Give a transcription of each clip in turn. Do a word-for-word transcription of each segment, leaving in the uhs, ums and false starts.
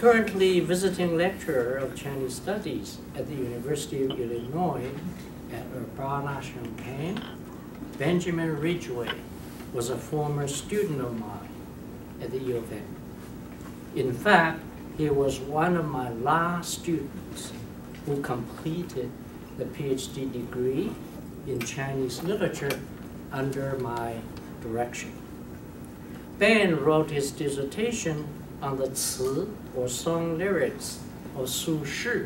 currently visiting lecturer of Chinese Studies at the University of Illinois at Urbana Champaign. Benjamin Ridgway was a former student of mine at the U of M. In fact, he was one of my last students who completed the PhD degree in Chinese literature under my direction. Ben wrote his dissertation on the Ci, or song lyrics, of Su Shi,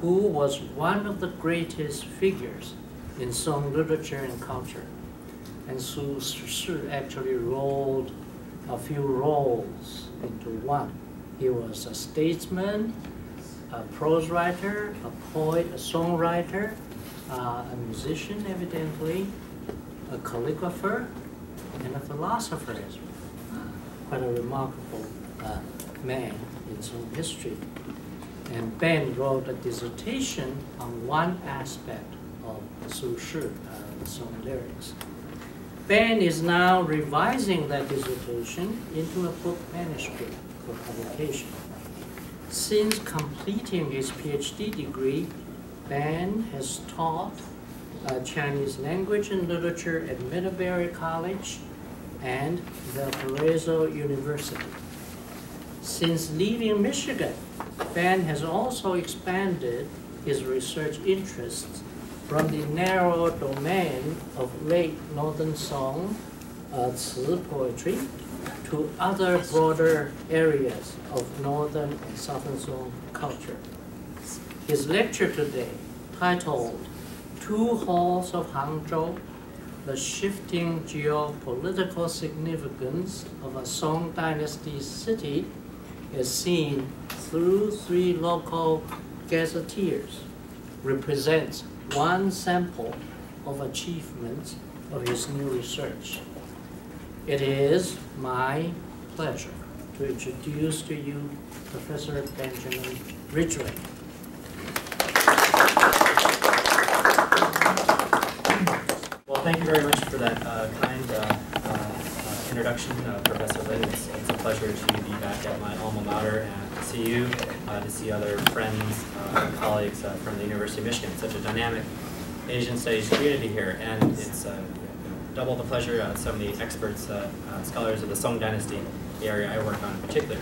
who was one of the greatest figures in song literature and culture. And Su Shi actually rolled a few roles into one. He was a statesman, a prose writer, a poet, a songwriter, uh, a musician, evidently, a calligrapher, and a philosopher as well. Quite a remarkable uh, man in some history. And Ben wrote a dissertation on one aspect of Su Shi, uh, song lyrics. Ben is now revising that dissertation into a book manuscript for publication. Since completing his PhD degree, Ben has taught uh, Chinese language and literature at Middlebury College and Valparaiso University. Since leaving Michigan, Ben has also expanded his research interests from the narrow domain of late Northern Song, uh, Ci poetry, to other broader areas of Northern and Southern Song culture. His lecture today, titled Two Halls of Hangzhou, The Shifting Geopolitical Significance of a Song Dynasty City, is seen through three local gazetteers, represents one sample of achievements of his new research. It is my pleasure to introduce to you Professor Benjamin Ridgway. Well, thank you very much for that uh, kind uh, uh, introduction, uh, Professor Lin. It's, it's a pleasure to be back at my alma mater and to see you, uh, to see other friends, uh, colleagues uh, from the University of Michigan. It's such a dynamic Asian studies community here, and it's uh, double the pleasure. Uh, so many experts, uh, uh, scholars of the Song Dynasty, the area I work on in particular.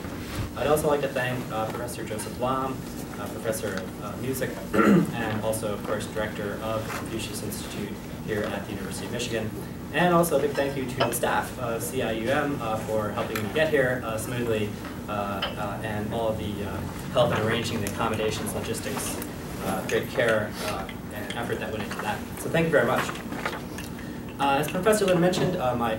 I'd also like to thank uh, Professor Joseph Lam, uh, Professor of uh, Music, and also, of course, Director of the Confucius Institute here at the University of Michigan. And also a big thank you to the staff of C I U M uh, for helping me get here uh, smoothly, uh, uh, and all of the uh, help in arranging the accommodations, logistics, uh, great care uh, and effort that went into that. So thank you very much. Uh, as Professor Lin mentioned, uh, my,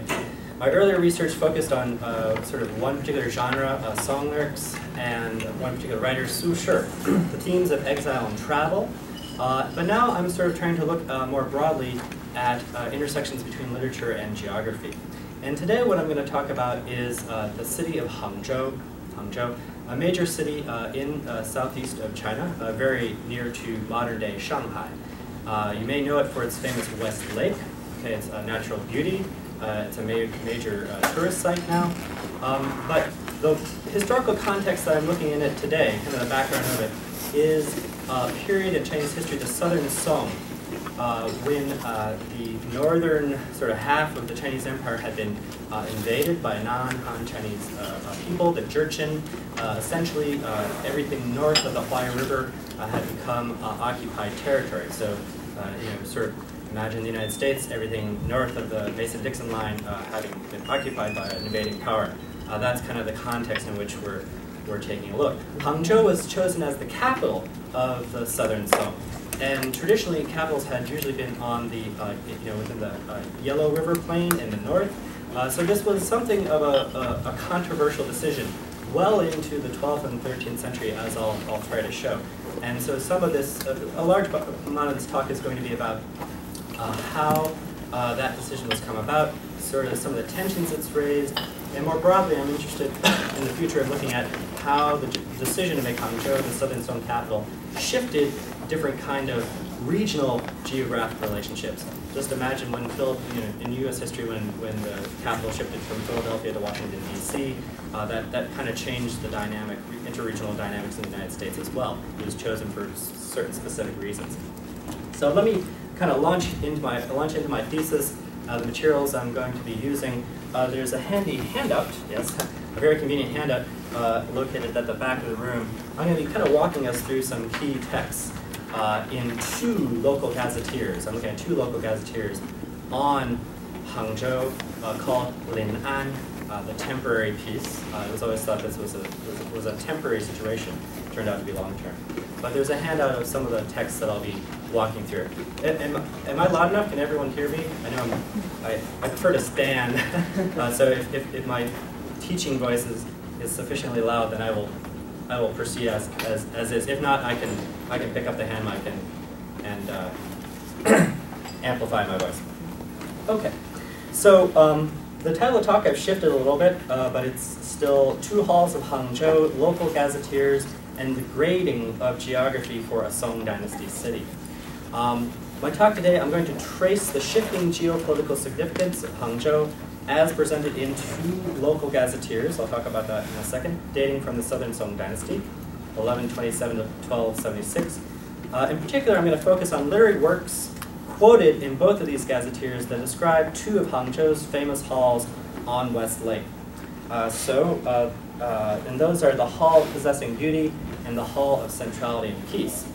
my earlier research focused on uh, sort of one particular genre, uh, song lyrics, and one particular writer, Su Shi, the themes of exile and travel. Uh, but now I'm sort of trying to look uh, more broadly at uh, intersections between literature and geography. And today what I'm going to talk about is uh, the city of Hangzhou, Hangzhou, a major city uh, in uh, southeast of China, uh, very near to modern-day Shanghai. Uh, you may know it for its famous West Lake. It's a natural beauty. Uh, it's a ma major uh, tourist site now. Um, but the historical context that I'm looking in it today, kind of the background of it, is a period in Chinese history, the Southern Song, uh, when uh, the northern sort of half of the Chinese Empire had been uh, invaded by non-Han Chinese uh, people, the Jurchen. Uh, essentially, uh, everything north of the Huai River uh, had become uh, occupied territory. So, uh, you know, sort of. Imagine the United States, everything north of the Mason-Dixon line uh, having been occupied by an invading power. Uh, that's kind of the context in which we're, we're taking a look. Hangzhou was chosen as the capital of the Southern Song. And traditionally, capitals had usually been on the, uh, you know, within the uh, Yellow River plain in the north. Uh, so this was something of a, a, a controversial decision well into the twelfth and thirteenth century, as I'll, I'll try to show. And so some of this, uh, a large amount of this talk is going to be about Uh, how uh, that decision was come about, sort of some of the tensions it's raised, and more broadly I'm interested in the future in looking at how the decision to make Hangzhou the Southern Song capital shifted different kind of regional geographic relationships. Just imagine when Philip, you know, in U S history, when, when the capital shifted from Philadelphia to Washington, D C, uh, that, that kind of changed the dynamic, interregional dynamics in the United States as well. It was chosen for certain specific reasons. So let me kind of launch into my, launch into my thesis, uh, the materials I'm going to be using. Uh, there's a handy handout, yes, a very convenient handout uh, located at the back of the room. I'm going to be kind of walking us through some key texts uh, in two local gazetteers. I'm looking at two local gazetteers on Hangzhou uh, called Lin'an, uh, the temporary piece. Uh, it was always thought this was a, was a, was a temporary situation. It turned out to be long-term. But there's a handout of some of the texts that I'll be walking through. Am, am I loud enough? Can everyone hear me? I know I'm, I, I prefer to stand. uh, so if, if, if my teaching voice is, is sufficiently loud, then I will I will proceed as, as as is. If not, I can I can pick up the hand mic and and uh, amplify my voice. Okay. So um, the title of the talk I've shifted a little bit, uh, but it's still Two Halls of Hangzhou, Local Gazetteers, and the Grading of Geography for a Song Dynasty City. Um, my talk today, I'm going to trace the shifting geopolitical significance of Hangzhou as presented in two local gazetteers, I'll talk about that in a second, dating from the Southern Song Dynasty, eleven twenty-seven to twelve seventy-six. Uh, in particular, I'm going to focus on literary works quoted in both of these gazetteers that describe two of Hangzhou's famous halls on West Lake. Uh, so, uh, uh, and those are the Hall of Possessing Beauty and the Hall of Centrality and Peace.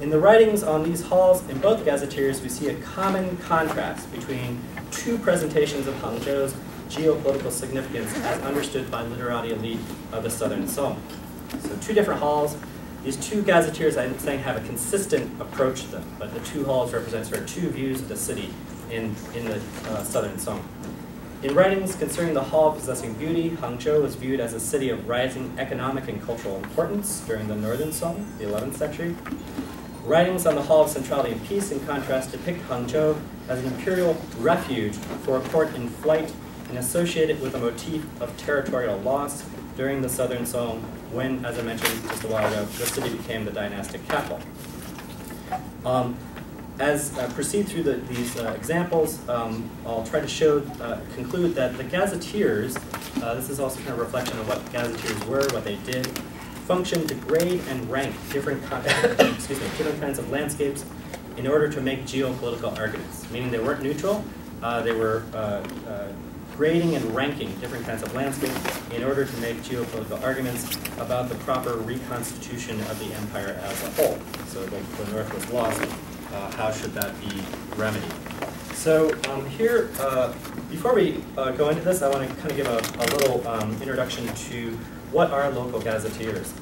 In the writings on these halls in both gazetteers, we see a common contrast between two presentations of Hangzhou's geopolitical significance as understood by literati elite of the Southern Song. So two different halls. These two gazetteers, I'm saying, have a consistent approach to them, but the two halls represent sort of two views of the city in, in the uh, Southern Song. In writings concerning the Hall Possessing Beauty, Hangzhou was viewed as a city of rising economic and cultural importance during the Northern Song, the eleventh century. Writings on the Hall of Centrality and Peace, in contrast, depict Hangzhou as an imperial refuge for a court in flight and associate it with a motif of territorial loss during the Southern Song when, as I mentioned just a while ago, the city became the dynastic capital. Um, As I proceed through the, these uh, examples, um, I'll try to show, uh, conclude that the gazetteers, uh, this is also kind of a reflection of what gazetteers were, what they did, functioned to grade and rank different, excuse me, different kinds of landscapes in order to make geopolitical arguments, meaning they weren't neutral, uh, they were uh, uh, grading and ranking different kinds of landscapes in order to make geopolitical arguments about the proper reconstitution of the empire as a whole. So like the North was lost. Uh, how should that be remedied? So um, here, uh, before we uh, go into this, I want to kind of give a, a little um, introduction to what are local gazetteers.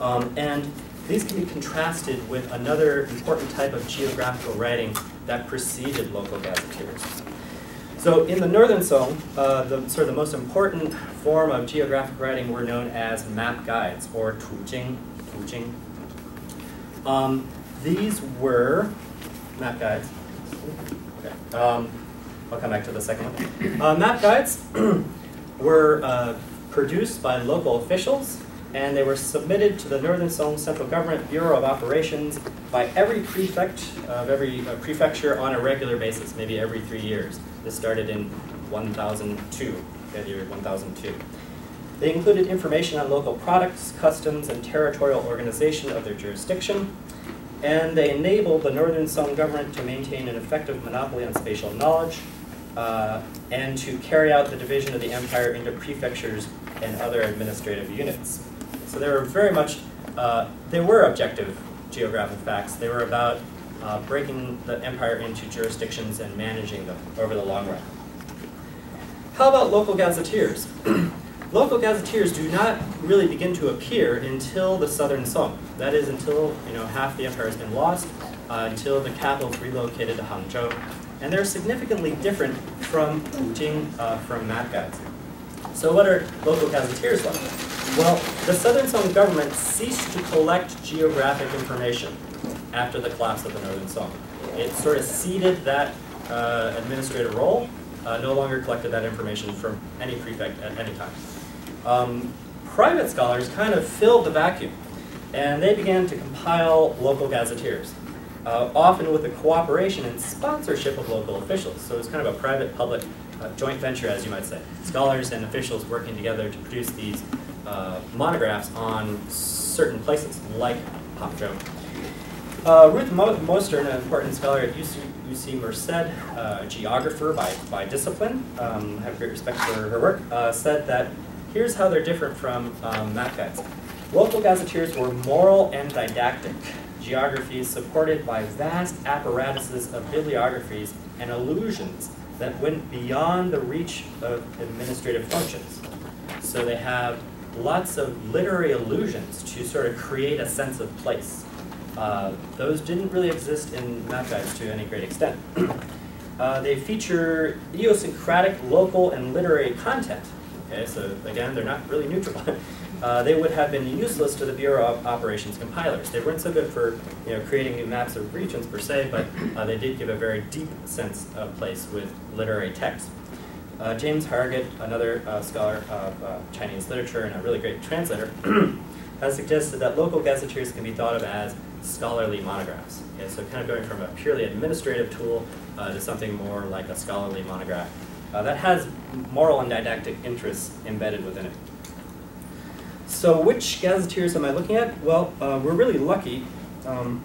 um, and these can be contrasted with another important type of geographical writing that preceded local gazetteers. So in the Northern Song, uh, the sort of the most important form of geographic writing were known as map guides, or tujing. tujing. Um, These were map guides. Okay. Um, I'll come back to the second one. Uh, map guides were uh, produced by local officials, and they were submitted to the Northern Song Central Government Bureau of Operations by every prefect of every uh, prefecture on a regular basis, maybe every three years. This started in one thousand two, the year one thousand two. They included information on local products, customs, and territorial organization of their jurisdiction. And they enable the Northern Song government to maintain an effective monopoly on spatial knowledge uh, and to carry out the division of the empire into prefectures and other administrative units. So they were very much, uh, they were objective geographic facts. They were about uh, breaking the empire into jurisdictions and managing them over the long run. How about local gazetteers? Local gazetteers do not really begin to appear until the Southern Song. That is, until you know half the empire has been lost, uh, until the capital is relocated to Hangzhou, and they're significantly different from Wujing, uh, from map guides. So, what are local gazetteers like? Well, the Southern Song government ceased to collect geographic information after the collapse of the Northern Song. It sort of ceded that uh, administrative role, uh, no longer collected that information from any prefect at any time. Um, private scholars kind of filled the vacuum, and they began to compile local gazetteers. uh, often with the cooperation and sponsorship of local officials. So it's kind of a private-public uh, joint venture, as you might say. Scholars and officials working together to produce these uh, monographs on certain places, like Hangzhou. Uh, Ruth Mo Mostern, an important scholar at U C, U C Merced, uh, geographer by, by discipline, um, I have great respect for her work, uh, said that here's how they're different from um, map guides. Local gazetteers were moral and didactic geographies supported by vast apparatuses of bibliographies and allusions that went beyond the reach of administrative functions. So they have lots of literary allusions to sort of create a sense of place. Uh, those didn't really exist in map guides to any great extent. uh, they feature idiosyncratic local and literary content. Okay, so again, they're not really neutral. Uh, they would have been useless to the Bureau of Operations compilers. They weren't so good for you know, creating new maps of regions per se, but uh, they did give a very deep sense of place with literary text. Uh, James Hargit, another uh, scholar of uh, Chinese literature and a really great translator, has suggested that local gazetteers can be thought of as scholarly monographs. Okay, so kind of going from a purely administrative tool uh, to something more like a scholarly monograph uh, that has moral and didactic interests embedded within it. So which gazetteers am I looking at? Well, uh, we're really lucky um,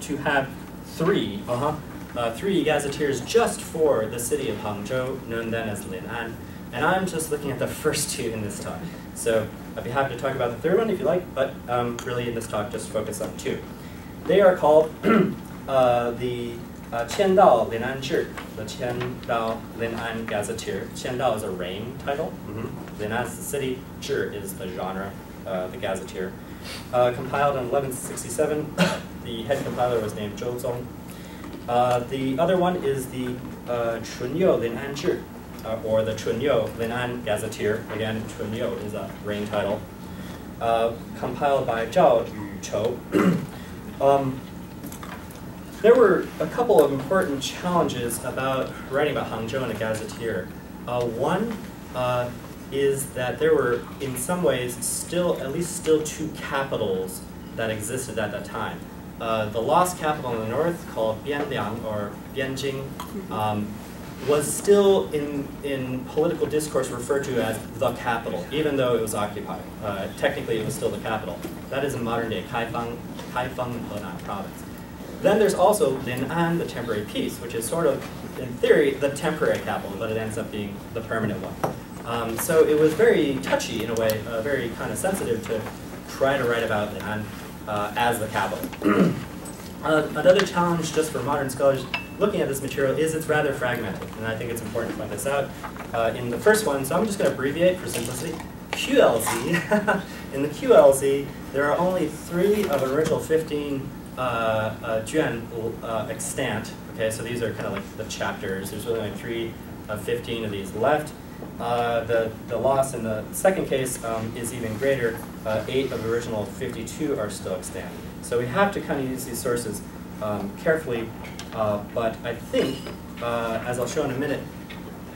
to have three, uh-huh, uh, three gazetteers just for the city of Hangzhou, known then as Lin'an. And I'm just looking at the first two in this talk. So I'd be happy to talk about the third one if you like, but um, really in this talk just focus on two. They are called uh, the uh, Qian Dao Lin'an Zhi, the Qian Dao Lin'an Gazetteer. Qian Dao is a reign title. Mm-hmm. Lin'an is the city, Zhi is the genre, uh, the gazetteer. Uh, compiled in eleven sixty-seven, the head compiler was named Gaozong. Uh, the other one is the uh, Chun Yo Lin'an Zhi, uh, or the Chun Yo Lin'an Gazetteer. Again, Chun Yo is a reign title. Uh, compiled by Zhao Yuchou. Um, there were a couple of important challenges about writing about Hangzhou in a gazetteer. Uh, one uh, is that there were, in some ways, still at least still two capitals that existed at that time. Uh, the lost capital in the north, called Bianliang or Bianjing, um, was still in in political discourse referred to as the capital, even though it was occupied. Uh, technically, it was still the capital. That is in modern-day Kaifeng, Kaifeng Henan province. Then there's also Lin'an, the temporary piece, which is sort of, in theory, the temporary capital, but it ends up being the permanent one. Um, so it was very touchy, in a way, uh, very kind of sensitive to try to write about Lin'an uh, as the capital. uh, another challenge, just for modern scholars looking at this material, is it's rather fragmented, and I think it's important to point this out. Uh, in the first one, so I'm just going to abbreviate for simplicity. Q L Z, in the Q L Z, there are only three of an original fifteen uh, uh, juan uh, extant. Okay, so these are kind of like the chapters. There's really only three of fifteen of these left. Uh, the, the loss in the second case um, is even greater. Uh, eight of the original fifty-two are still extant. So we have to kind of use these sources um, carefully, uh, but I think, uh, as I'll show in a minute,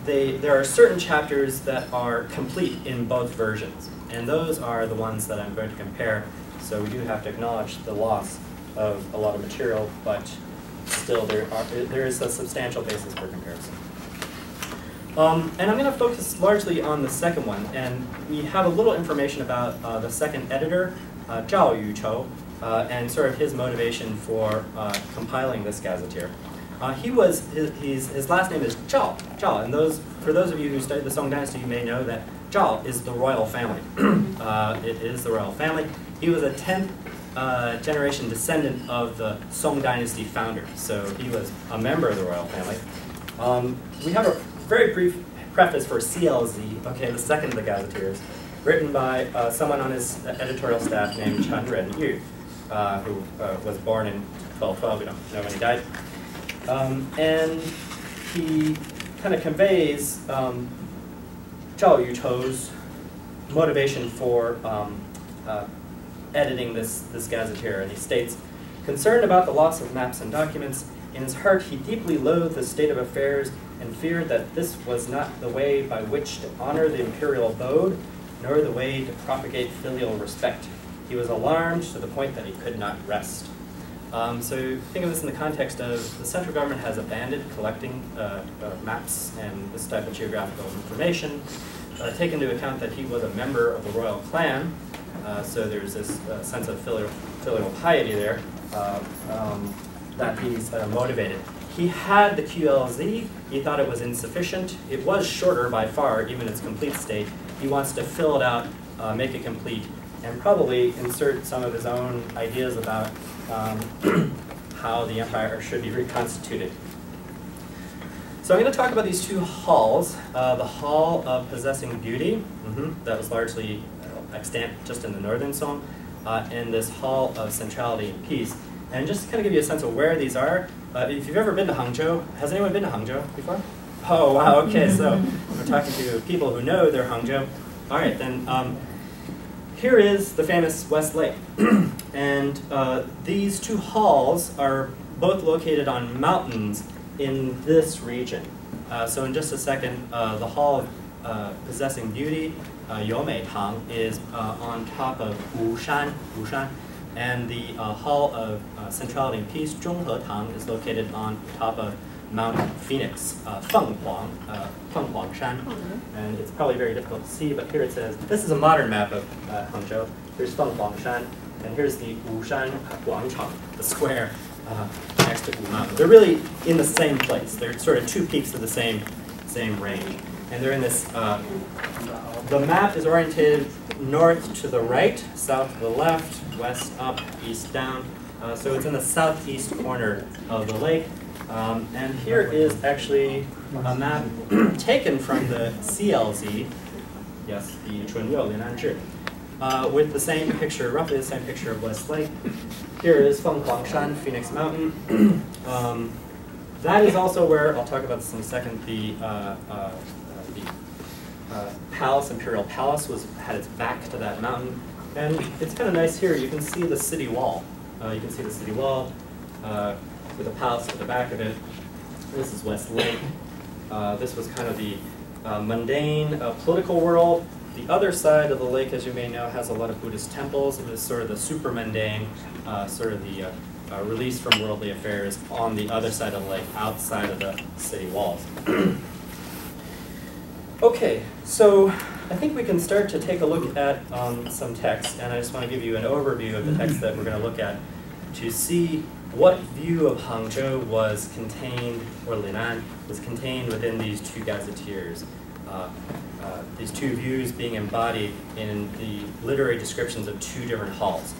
They, there are certain chapters that are complete in both versions, and those are the ones that I'm going to compare. So we do have to acknowledge the loss of a lot of material, but still there, are, there is a substantial basis for comparison. Um, and I'm going to focus largely on the second one, and we have a little information about uh, the second editor, uh, Zhao Yuchou, uh, and sort of his motivation for uh, compiling this gazetteer. Uh, he was, his, his, his last name is Zhao, Zhao, and those, for those of you who studied the Song Dynasty, you may know that Zhao is the royal family. uh, it is the royal family. He was a tenth uh, generation descendant of the Song Dynasty founder, so he was a member of the royal family. Um, we have a very brief preface for C L Z, okay, the second of the gazetteers, written by uh, someone on his editorial staff named Chen Ren Yu, uh, who uh, was born in twelve twelve, we don't know when he died. Um, and he kind of conveys um, Zhao Yuchou's motivation for um, uh, editing this, this gazetteer. And he states, concerned about the loss of maps and documents, in his heart he deeply loathed the state of affairs and feared that this was not the way by which to honor the imperial abode, nor the way to propagate filial respect. He was alarmed to the point that he could not rest. Um, so think of this in the context of the central government has abandoned collecting uh, uh, maps and this type of geographical information. Uh, take into account that he was a member of the royal clan, uh, so there's this uh, sense of filial, filial piety there uh, um, that he's uh, motivated. He had the Q L Z, he thought it was insufficient. It was shorter by far, even its complete state. He wants to fill it out, uh, make it complete, and probably insert some of his own ideas about um, how the empire should be reconstituted. So I'm going to talk about these two halls. Uh, the Hall of Possessing Beauty, mm-hmm, that was largely extant just in the Northern Song, uh, and this Hall of Centrality and Peace. And just to kind of give you a sense of where these are, uh, if you've ever been to Hangzhou, has anyone been to Hangzhou before? Oh, wow, okay, so we're talking to people who know their Hangzhou. All right, then um, here is the famous West Lake. And uh, these two halls are both located on mountains in this region. Uh, so in just a second, uh, the Hall of uh, Possessing Beauty, uh, Youmei Tang, is uh, on top of Wushan, Wushan, and the uh, Hall of uh, Centrality and Peace, Zhonghe Tang, is located on top of Mount Phoenix, uh, Fenghuang, uh, Fenghuangshan, mm-hmm. And it's probably very difficult to see, but here it says, this is a modern map of uh, Hangzhou. Here's Fenghuangshan, and here's the Wushan Guangchang, the square. Uh, next to Wu Mountain. They're really in the same place. They're sort of two peaks of the same same range. And they're in this, uh, the map is oriented north to the right, south to the left, west up, east down. Uh, so it's in the southeast corner of the lake. Um, and here is actually a map taken from the C L Z, yes, the Chun Yo Lin'an Zhi, Uh, with the same picture, roughly the same picture of West Lake. Here is Fenghuangshan, Phoenix Mountain. um, that is also where, I'll talk about this in a second, the, uh, uh, the uh, palace, Imperial Palace, was had its back to that mountain. And it's kind of nice here, you can see the city wall. Uh, you can see the city wall uh, with a palace at the back of it. This is West Lake. Uh, this was kind of the uh, mundane uh, political world. The other side of the lake, as you may know, has a lot of Buddhist temples. It is sort of the super mundane, uh, sort of the uh, uh, release from worldly affairs on the other side of the lake, outside of the city walls. Okay, so I think we can start to take a look at um, some texts, and I just want to give you an overview of the text that we're going to look at to see what view of Hangzhou was contained, or Lin'an, was contained within these two gazetteers. Uh, Uh, these two views being embodied in the literary descriptions of two different halls.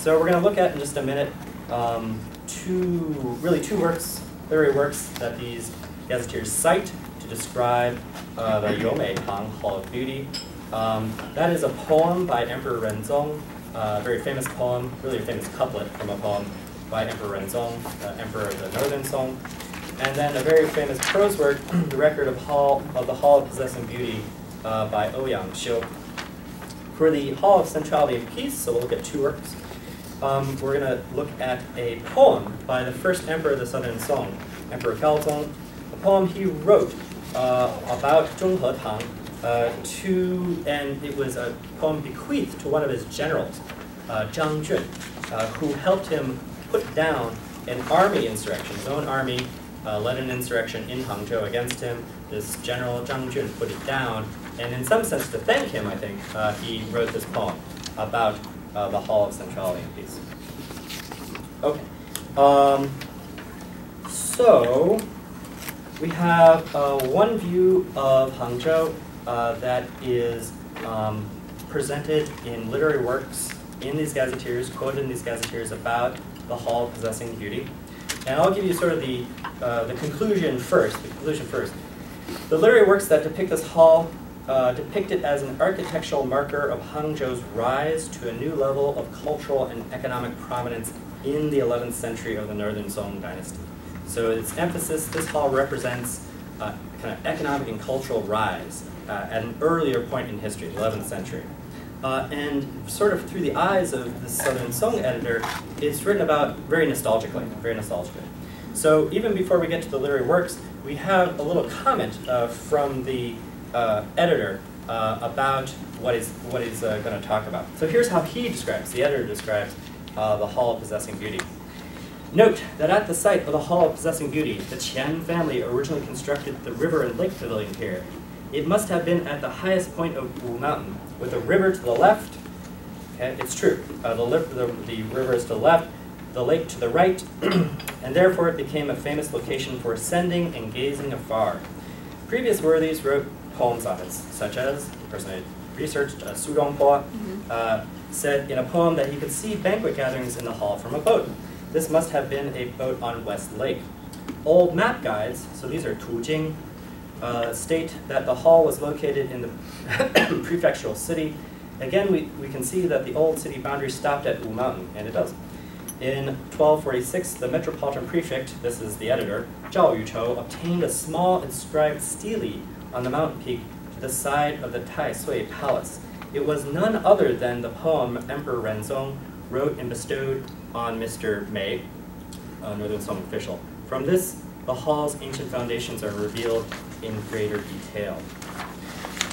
So we're going to look at in just a minute um, two, really two works, literary works that these gazetteers cite to describe uh, the Youmei Tang Hall of Beauty. Um, that is a poem by Emperor Renzong, uh, a very famous poem, really a famous couplet from a poem by Emperor Renzong, uh, Emperor of the Northern Song. And then a very famous prose work, The Record of, Hall, of the Hall of Possessing Beauty uh, by Ouyang Xiu. For the Hall of Centrality and Peace, so we'll look at two works, um, we're going to look at a poem by the first emperor of the Southern Song, Emperor Gaozong, a poem he wrote uh, about Zhonghe Tang, uh, to, and it was a poem bequeathed to one of his generals, uh, Zhang Jun, uh, who helped him put down an army insurrection, his own army, Uh, led an insurrection in Hangzhou against him. This general, Zhang Jun, put it down. And in some sense, to thank him, I think, uh, he wrote this poem about uh, the Hall of Centrality and Peace. Okay. Um, so we have uh, one view of Hangzhou uh, that is um, presented in literary works in these gazetteers, quoted in these gazetteers about the Hall of Possessing Beauty. And I'll give you sort of the, uh, the conclusion first, the conclusion first. The literary works that depict this hall uh, depict it as an architectural marker of Hangzhou's rise to a new level of cultural and economic prominence in the eleventh century of the Northern Song dynasty. So its emphasis, this hall represents uh, kind of economic and cultural rise uh, at an earlier point in history, the eleventh century. Uh, and sort of through the eyes of the Southern Song editor, it's written about very nostalgically, very nostalgically. So even before we get to the literary works, we have a little comment uh, from the uh, editor uh, about what he's, what he's uh, going to talk about. So here's how he describes, the editor describes, uh, the Hall of Possessing Beauty. Note that at the site of the Hall of Possessing Beauty, the Qian family originally constructed the river and lake pavilion here. It must have been at the highest point of Wu Mountain, with the river to the left. And it's true, uh, the, the, the river is to the left, the lake to the right, and therefore it became a famous location for ascending and gazing afar. Previous worthies wrote poems on it, such as the person I researched, uh, Su Ronghua, uh, said in a poem that he could see banquet gatherings in the hall from a boat. This must have been a boat on West Lake. Old map guides, so these are Tujing, uh, state that the hall was located in the prefectural city. Again, we, we can see that the old city boundary stopped at Wu Mountain, and it does. In twelve forty-six, the metropolitan prefect, this is the editor, Zhao Yuchou, obtained a small inscribed stele on the mountain peak to the side of the Tai Sui Palace. It was none other than the poem Emperor Renzong wrote and bestowed on Mister Mei, a Northern Song official. From this, the hall's ancient foundations are revealed in greater detail.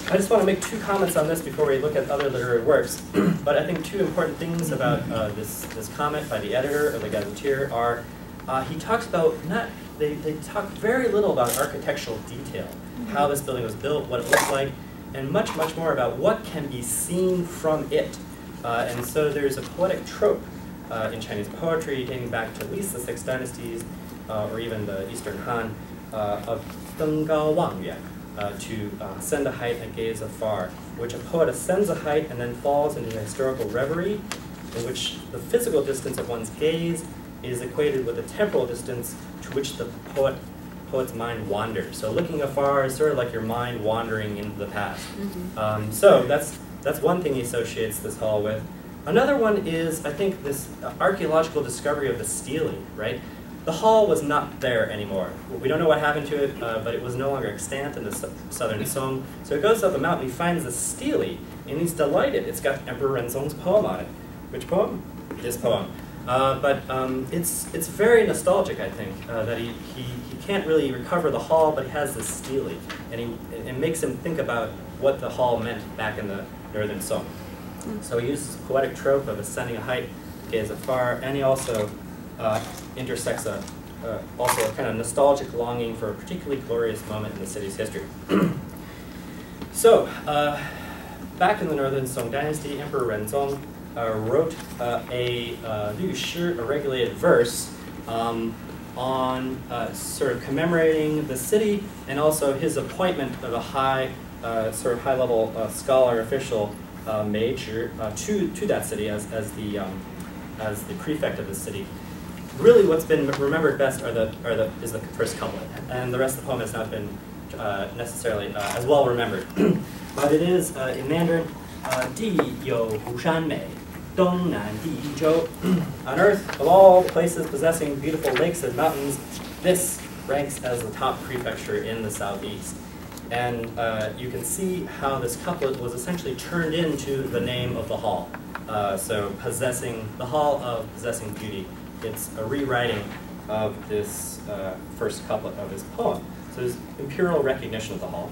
I just want to make two comments on this before we look at other literary works, but I think two important things about uh, this, this comment by the editor of the Gazetteer are, uh, he talks about, not, they, they talk very little about architectural detail, how this building was built, what it looked like, and much, much more about what can be seen from it. Uh, and so there's a poetic trope uh, in Chinese poetry dating back to at least the Six Dynasties, uh, or even the Eastern Han, uh, of Deng Gao Wang Yuan. Uh, to uh, ascend a height and gaze afar, which a poet ascends a height and then falls into a historical reverie in which the physical distance of one's gaze is equated with the temporal distance to which the poet, poet's mind wanders. So looking afar is sort of like your mind wandering into the past. Mm-hmm. um, so that's, that's one thing he associates this hall with. Another one is, I think, this archaeological discovery of the stele, right? The hall was not there anymore. We don't know what happened to it, uh, but it was no longer extant in the su Southern Song. So it goes up the mountain, he finds a stele, and he's delighted. It's got Emperor Renzong's poem on it. Which poem? This poem. Uh, but um, it's, it's very nostalgic, I think, uh, that he, he, he can't really recover the hall, but he has this stele. And he, it makes him think about what the hall meant back in the Northern Song. So he uses this poetic trope of ascending a height, gaze afar, and he also Uh, intersects a, uh, also a kind of nostalgic longing for a particularly glorious moment in the city's history. So, uh, back in the Northern Song Dynasty, Emperor Renzong uh, wrote uh, a uh, Lü Shi, a regulated verse, um, on uh, sort of commemorating the city and also his appointment of a high, uh, sort of high-level uh, scholar official, uh, Mei Zhi, uh, to, to that city as, as, the, um, as the prefect of the city. Really, what's been remembered best are the, are the, is the first couplet, and the rest of the poem has not been uh, necessarily uh, as well remembered. But it is uh, in Mandarin, Di Yo Wushan Mei, Dong Nan Di Zhou. On earth, of all places possessing beautiful lakes and mountains, this ranks as the top prefecture in the southeast. And uh, you can see how this couplet was essentially turned into the name of the hall. Uh, so, possessing the hall of possessing beauty. It's a rewriting of this uh, first couplet of his poem. So there's imperial recognition of the hall.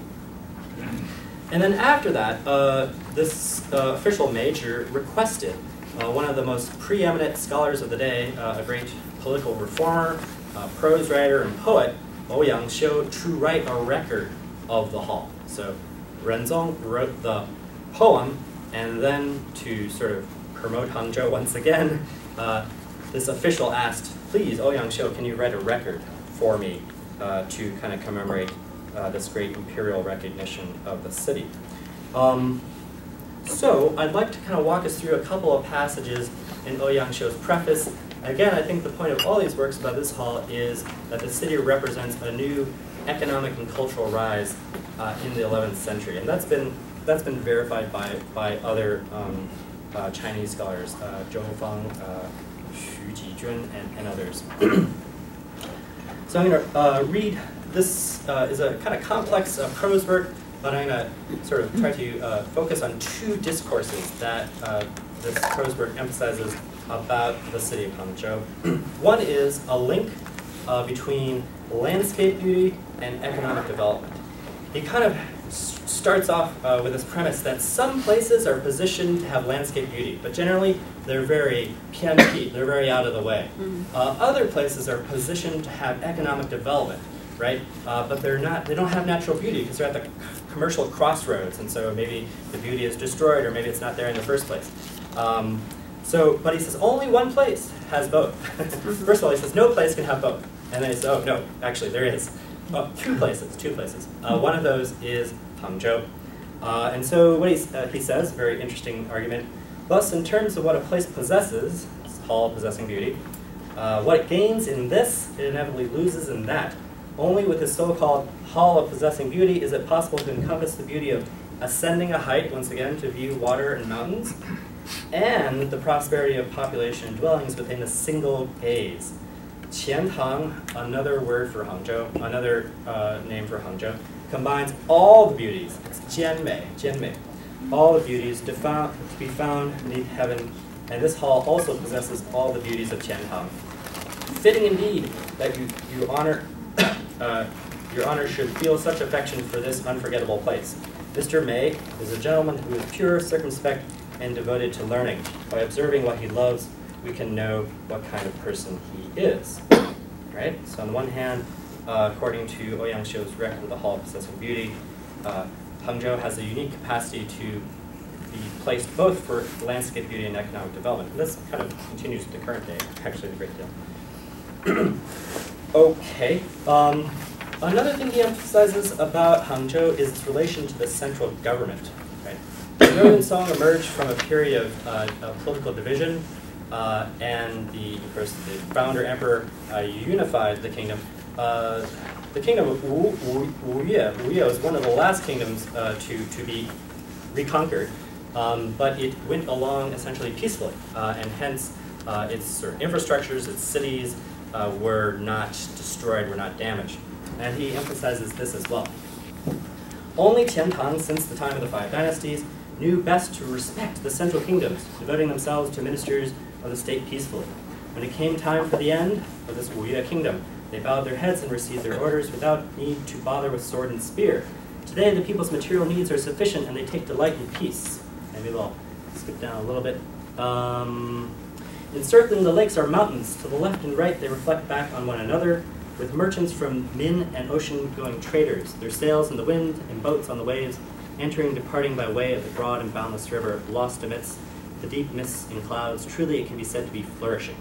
And then after that, uh, this uh, official major requested uh, one of the most preeminent scholars of the day, uh, a great political reformer, uh, prose writer, and poet, Ouyang Xiu, to write a record of the hall. So Renzong wrote the poem, and then to sort of promote Hangzhou once again, uh, this official asked, please, Ouyang Xiu, can you write a record for me uh, to kind of commemorate uh, this great imperial recognition of the city? Um, so I'd like to kind of walk us through a couple of passages in Ouyang Xiu's preface. Again, I think the point of all these works about this hall is that the city represents a new economic and cultural rise uh, in the eleventh century. And that's been, that's been verified by, by other um, uh, Chinese scholars, uh, Zhou Fang, uh, Jun and, and others. So I'm going to uh, read, this uh, is a kind of complex uh, prose work, but I'm going to sort of try to uh, focus on two discourses that uh, this prose work emphasizes about the city of Hangzhou. One is a link uh, between landscape beauty and economic development. He kind of starts off uh, with this premise that some places are positioned to have landscape beauty, but generally they're very pian-pi, they're very out of the way. Uh, other places are positioned to have economic development, right? Uh, but they're not, they don't have natural beauty because they're at the commercial crossroads, and so maybe the beauty is destroyed or maybe it's not there in the first place. Um, so, but he says only one place has both. First of all, he says no place can have both. And then he says, oh no, actually there is. Oh, two places, two places. Uh, one of those is Hangzhou. Uh, and so what he, uh, he says, very interesting argument, thus in terms of what a place possesses, it's called possessing beauty, uh, what it gains in this, it inevitably loses in that. Only with the so-called hall of possessing beauty is it possible to encompass the beauty of ascending a height, once again, to view water and mountains, and the prosperity of population and dwellings within a single gaze. Qiantang, another word for Hangzhou, another uh, name for Hangzhou, combines all the beauties, it's Jianmei, Jianmei, all the beauties to, found, to be found beneath heaven, and this hall also possesses all the beauties of Qiantang. Fitting indeed that you, you honor, uh, your honor should feel such affection for this unforgettable place. Mister Mei is a gentleman who is pure, circumspect, and devoted to learning. By observing what he loves, we can know what kind of person he is, right? So on the one hand, uh, according to Ouyang Xiu's record of the Hall of Possessing Beauty, uh, Hangzhou has a unique capacity to be placed both for landscape beauty and economic development. And this kind of continues to the current day, actually, a great deal. Okay, um, another thing he emphasizes about Hangzhou is its relation to the central government, right? The Northern Song emerged from a period of, uh, of political division. Uh, and the, of course, the founder emperor uh, unified the kingdom. Uh, the kingdom of Wu, Wu, Wu Ye, Wu Ye was one of the last kingdoms uh, to, to be reconquered, um, but it went along essentially peacefully, uh, and hence uh, its sort of infrastructures, its cities uh, were not destroyed, were not damaged. And he emphasizes this as well. Only Qiantang, since the time of the Five Dynasties, knew best to respect the central kingdoms, devoting themselves to ministers of the state peacefully. When it came time for the end of this Wuyue kingdom, they bowed their heads and received their orders without need to bother with sword and spear. Today, the people's material needs are sufficient and they take delight in peace. Maybe we'll skip down a little bit. Um, encircling the lakes are mountains. To the left and right, they reflect back on one another, with merchants from Min and ocean-going traders, their sails in the wind and boats on the waves, entering and departing by way of the broad and boundless river, lost amidst the deep mists and clouds, truly it can be said to be flourishing.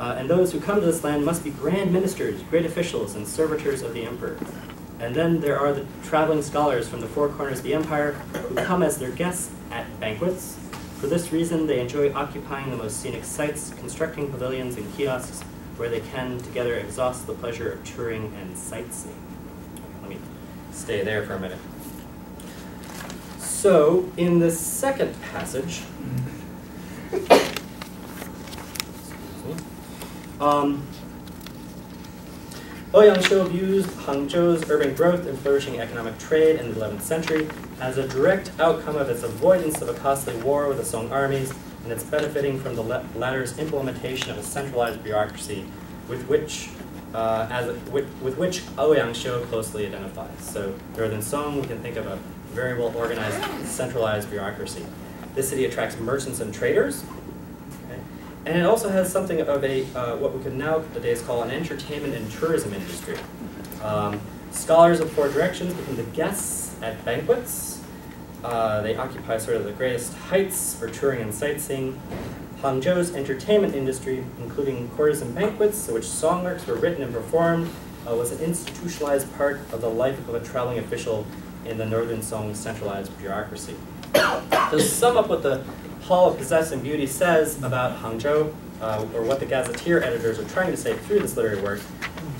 Uh, and those who come to this land must be grand ministers, great officials, and servitors of the emperor. And then there are the traveling scholars from the four corners of the empire who come as their guests at banquets. For this reason, they enjoy occupying the most scenic sites, constructing pavilions and kiosks where they can together exhaust the pleasure of touring and sightseeing. Let me stay there for a minute. So, in the second passage, um, Ouyang Xiu views Hangzhou's urban growth and flourishing economic trade in the eleventh century as a direct outcome of its avoidance of a costly war with the Song armies and its benefiting from the latter's implementation of a centralized bureaucracy with which uh, as a, with, with which Ouyang Xiu closely identifies. So, Northern Song, we can think of a very well-organized, centralized bureaucracy. This city attracts merchants and traders, okay? And it also has something of a, uh, what we could nowadays call an entertainment and tourism industry. Um, scholars of four directions become the guests at banquets. Uh, they occupy sort of the greatest heights for touring and sightseeing. Hangzhou's entertainment industry, including courtesan banquets, in which song lyrics were written and performed, uh, was an institutionalized part of the life of a traveling official in the Northern Song centralized bureaucracy. To sum up what the Hall of Possessing Beauty says about Hangzhou, uh, or what the gazetteer editors are trying to say through this literary work,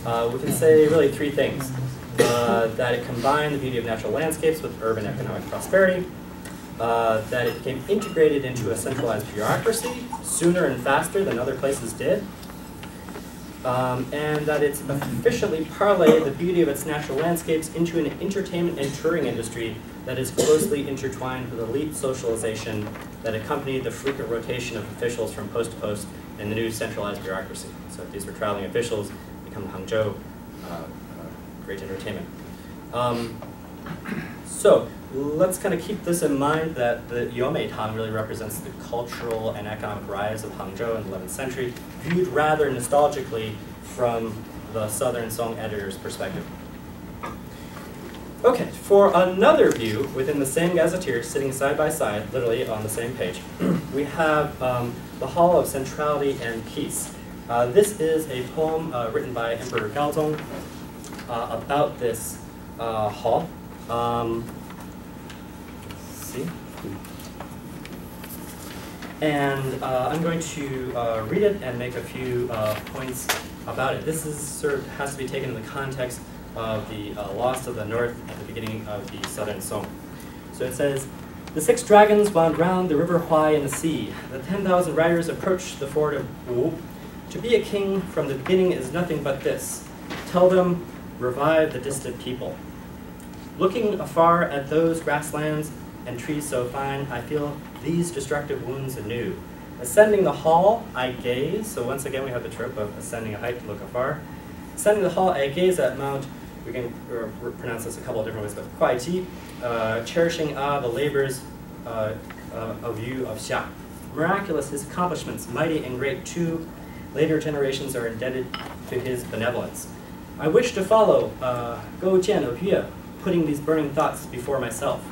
uh, we can say really three things. Uh, that it combined the beauty of natural landscapes with urban economic prosperity, uh, that it became integrated into a centralized bureaucracy sooner and faster than other places did, Um, and that it's efficiently parlayed the beauty of its natural landscapes into an entertainment and touring industry that is closely intertwined with elite socialization that accompanied the frequent rotation of officials from post to post in the new centralized bureaucracy. So if these were traveling officials, become Hangzhou, uh, uh, great entertainment. Um, So let's kind of keep this in mind that the Youmei Tang really represents the cultural and economic rise of Hangzhou in the eleventh century, viewed rather nostalgically from the Southern Song editor's perspective. Okay, for another view within the same gazetteer, sitting side by side, literally on the same page, we have um, The Hall of Centrality and Peace. Uh, this is a poem uh, written by Emperor Gaozong uh, about this uh, hall. Um, see. And uh, I'm going to uh, read it and make a few uh, points about it. This is sort of has to be taken in the context of the uh, loss of the north at the beginning of the Southern Song. So it says, the six dragons wound round the river Huai and the sea. The ten thousand riders approached the ford of Wu. To be a king from the beginning is nothing but this. Tell them, revive the distant people. Looking afar at those grasslands and trees so fine, I feel these destructive wounds anew. Ascending the hall, I gaze. So once again, we have the trope of ascending a height to look afar. Ascending the hall, I gaze at Mount, we can uh, pronounce this a couple of different ways, but Kuai Ji, uh, cherishing ah the labors uh, uh, of you of Xia. Miraculous his accomplishments, mighty and great too. Later generations are indebted to his benevolence. I wish to follow uh, Go Jian of Yue, putting these burning thoughts before myself.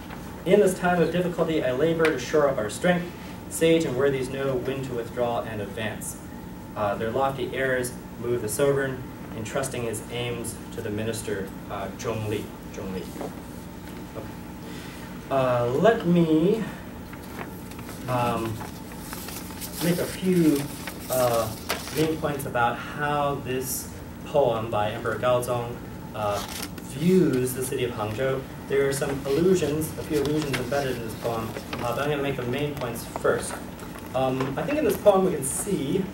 In this time of difficulty, I labor to shore up our strength. Sage and worthies know when to withdraw and advance. Uh, their lofty airs move the sovereign, entrusting his aims to the minister, uh, Zhong Li. Zhong Li. Okay. Uh, let me um, make a few uh, main points about how this poem by Emperor Gaozong uh, views the city of Hangzhou. There are some allusions, a few allusions embedded in this poem, uh, but I'm going to make the main points first. Um, I think in this poem we can see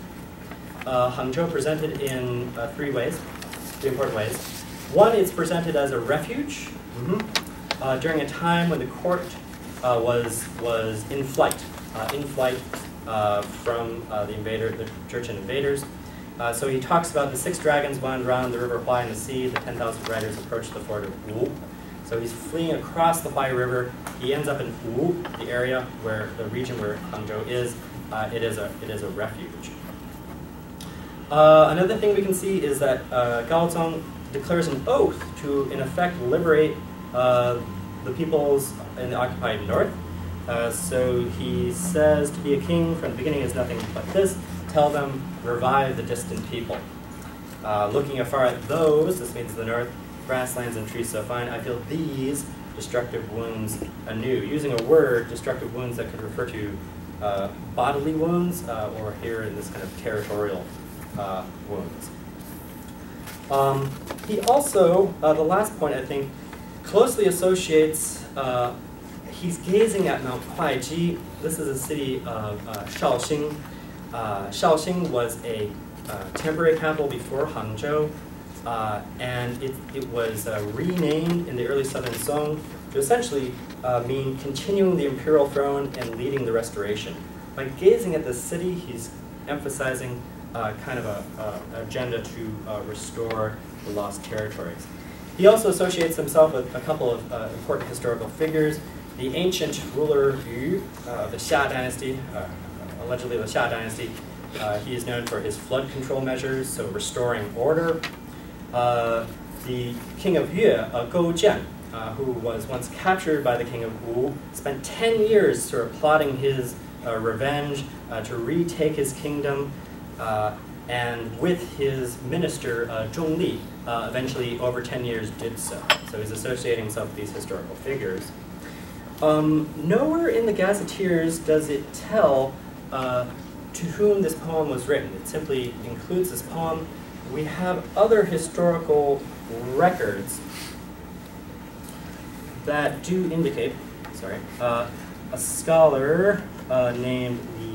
Uh, Hangzhou presented in uh, three ways, three important ways. One, it's presented as a refuge mm-hmm. uh, during a time when the court uh, was was in flight, uh, in flight uh, from uh, the invader, the Jurchen invaders. Uh, so he talks about the six dragons wound round the river Huai and the sea. The ten thousand riders approached the ford of Wu. So he's fleeing across the Huai River. He ends up in Wu, the area where the region where Hangzhou is. Uh, it is a it is a refuge. Uh, another thing we can see is that uh, Gaozong declares an oath to, in effect, liberate uh, the peoples in the occupied north. Uh, so he says, to be a king from the beginning is nothing but this. Tell them, revive the distant people. Uh, looking afar at those, this means the north, grasslands and trees so fine, I feel these destructive wounds anew. Using a word, destructive wounds that could refer to uh, bodily wounds, uh, or here in this kind of territorial Uh, wounds. Um, he also, uh, the last point I think, closely associates, uh, he's gazing at Mount Kuaiji. This is a city of uh, Shaoxing. Uh, Shaoxing was a uh, temporary capital before Hangzhou, uh, and it, it was uh, renamed in the early Southern Song to essentially uh, mean continuing the imperial throne and leading the restoration. By gazing at the city, he's emphasizing Uh, kind of an uh, agenda to uh, restore the lost territories. He also associates himself with a couple of uh, important historical figures. The ancient ruler Yu uh, of the Xia dynasty, uh, allegedly the Xia dynasty, uh, he is known for his flood control measures, so restoring order. Uh, the king of Yue, uh, Gou Jian, uh, who was once captured by the king of Wu, spent ten years sort of plotting his uh, revenge uh, to retake his kingdom. Uh, and with his minister, uh, Zhong Li, uh, eventually over ten years did so. So he's associating himself with these historical figures. Um, nowhere in the gazetteers does it tell uh, to whom this poem was written. It simply includes this poem. We have other historical records that do indicate, sorry, uh, a scholar uh, named Li,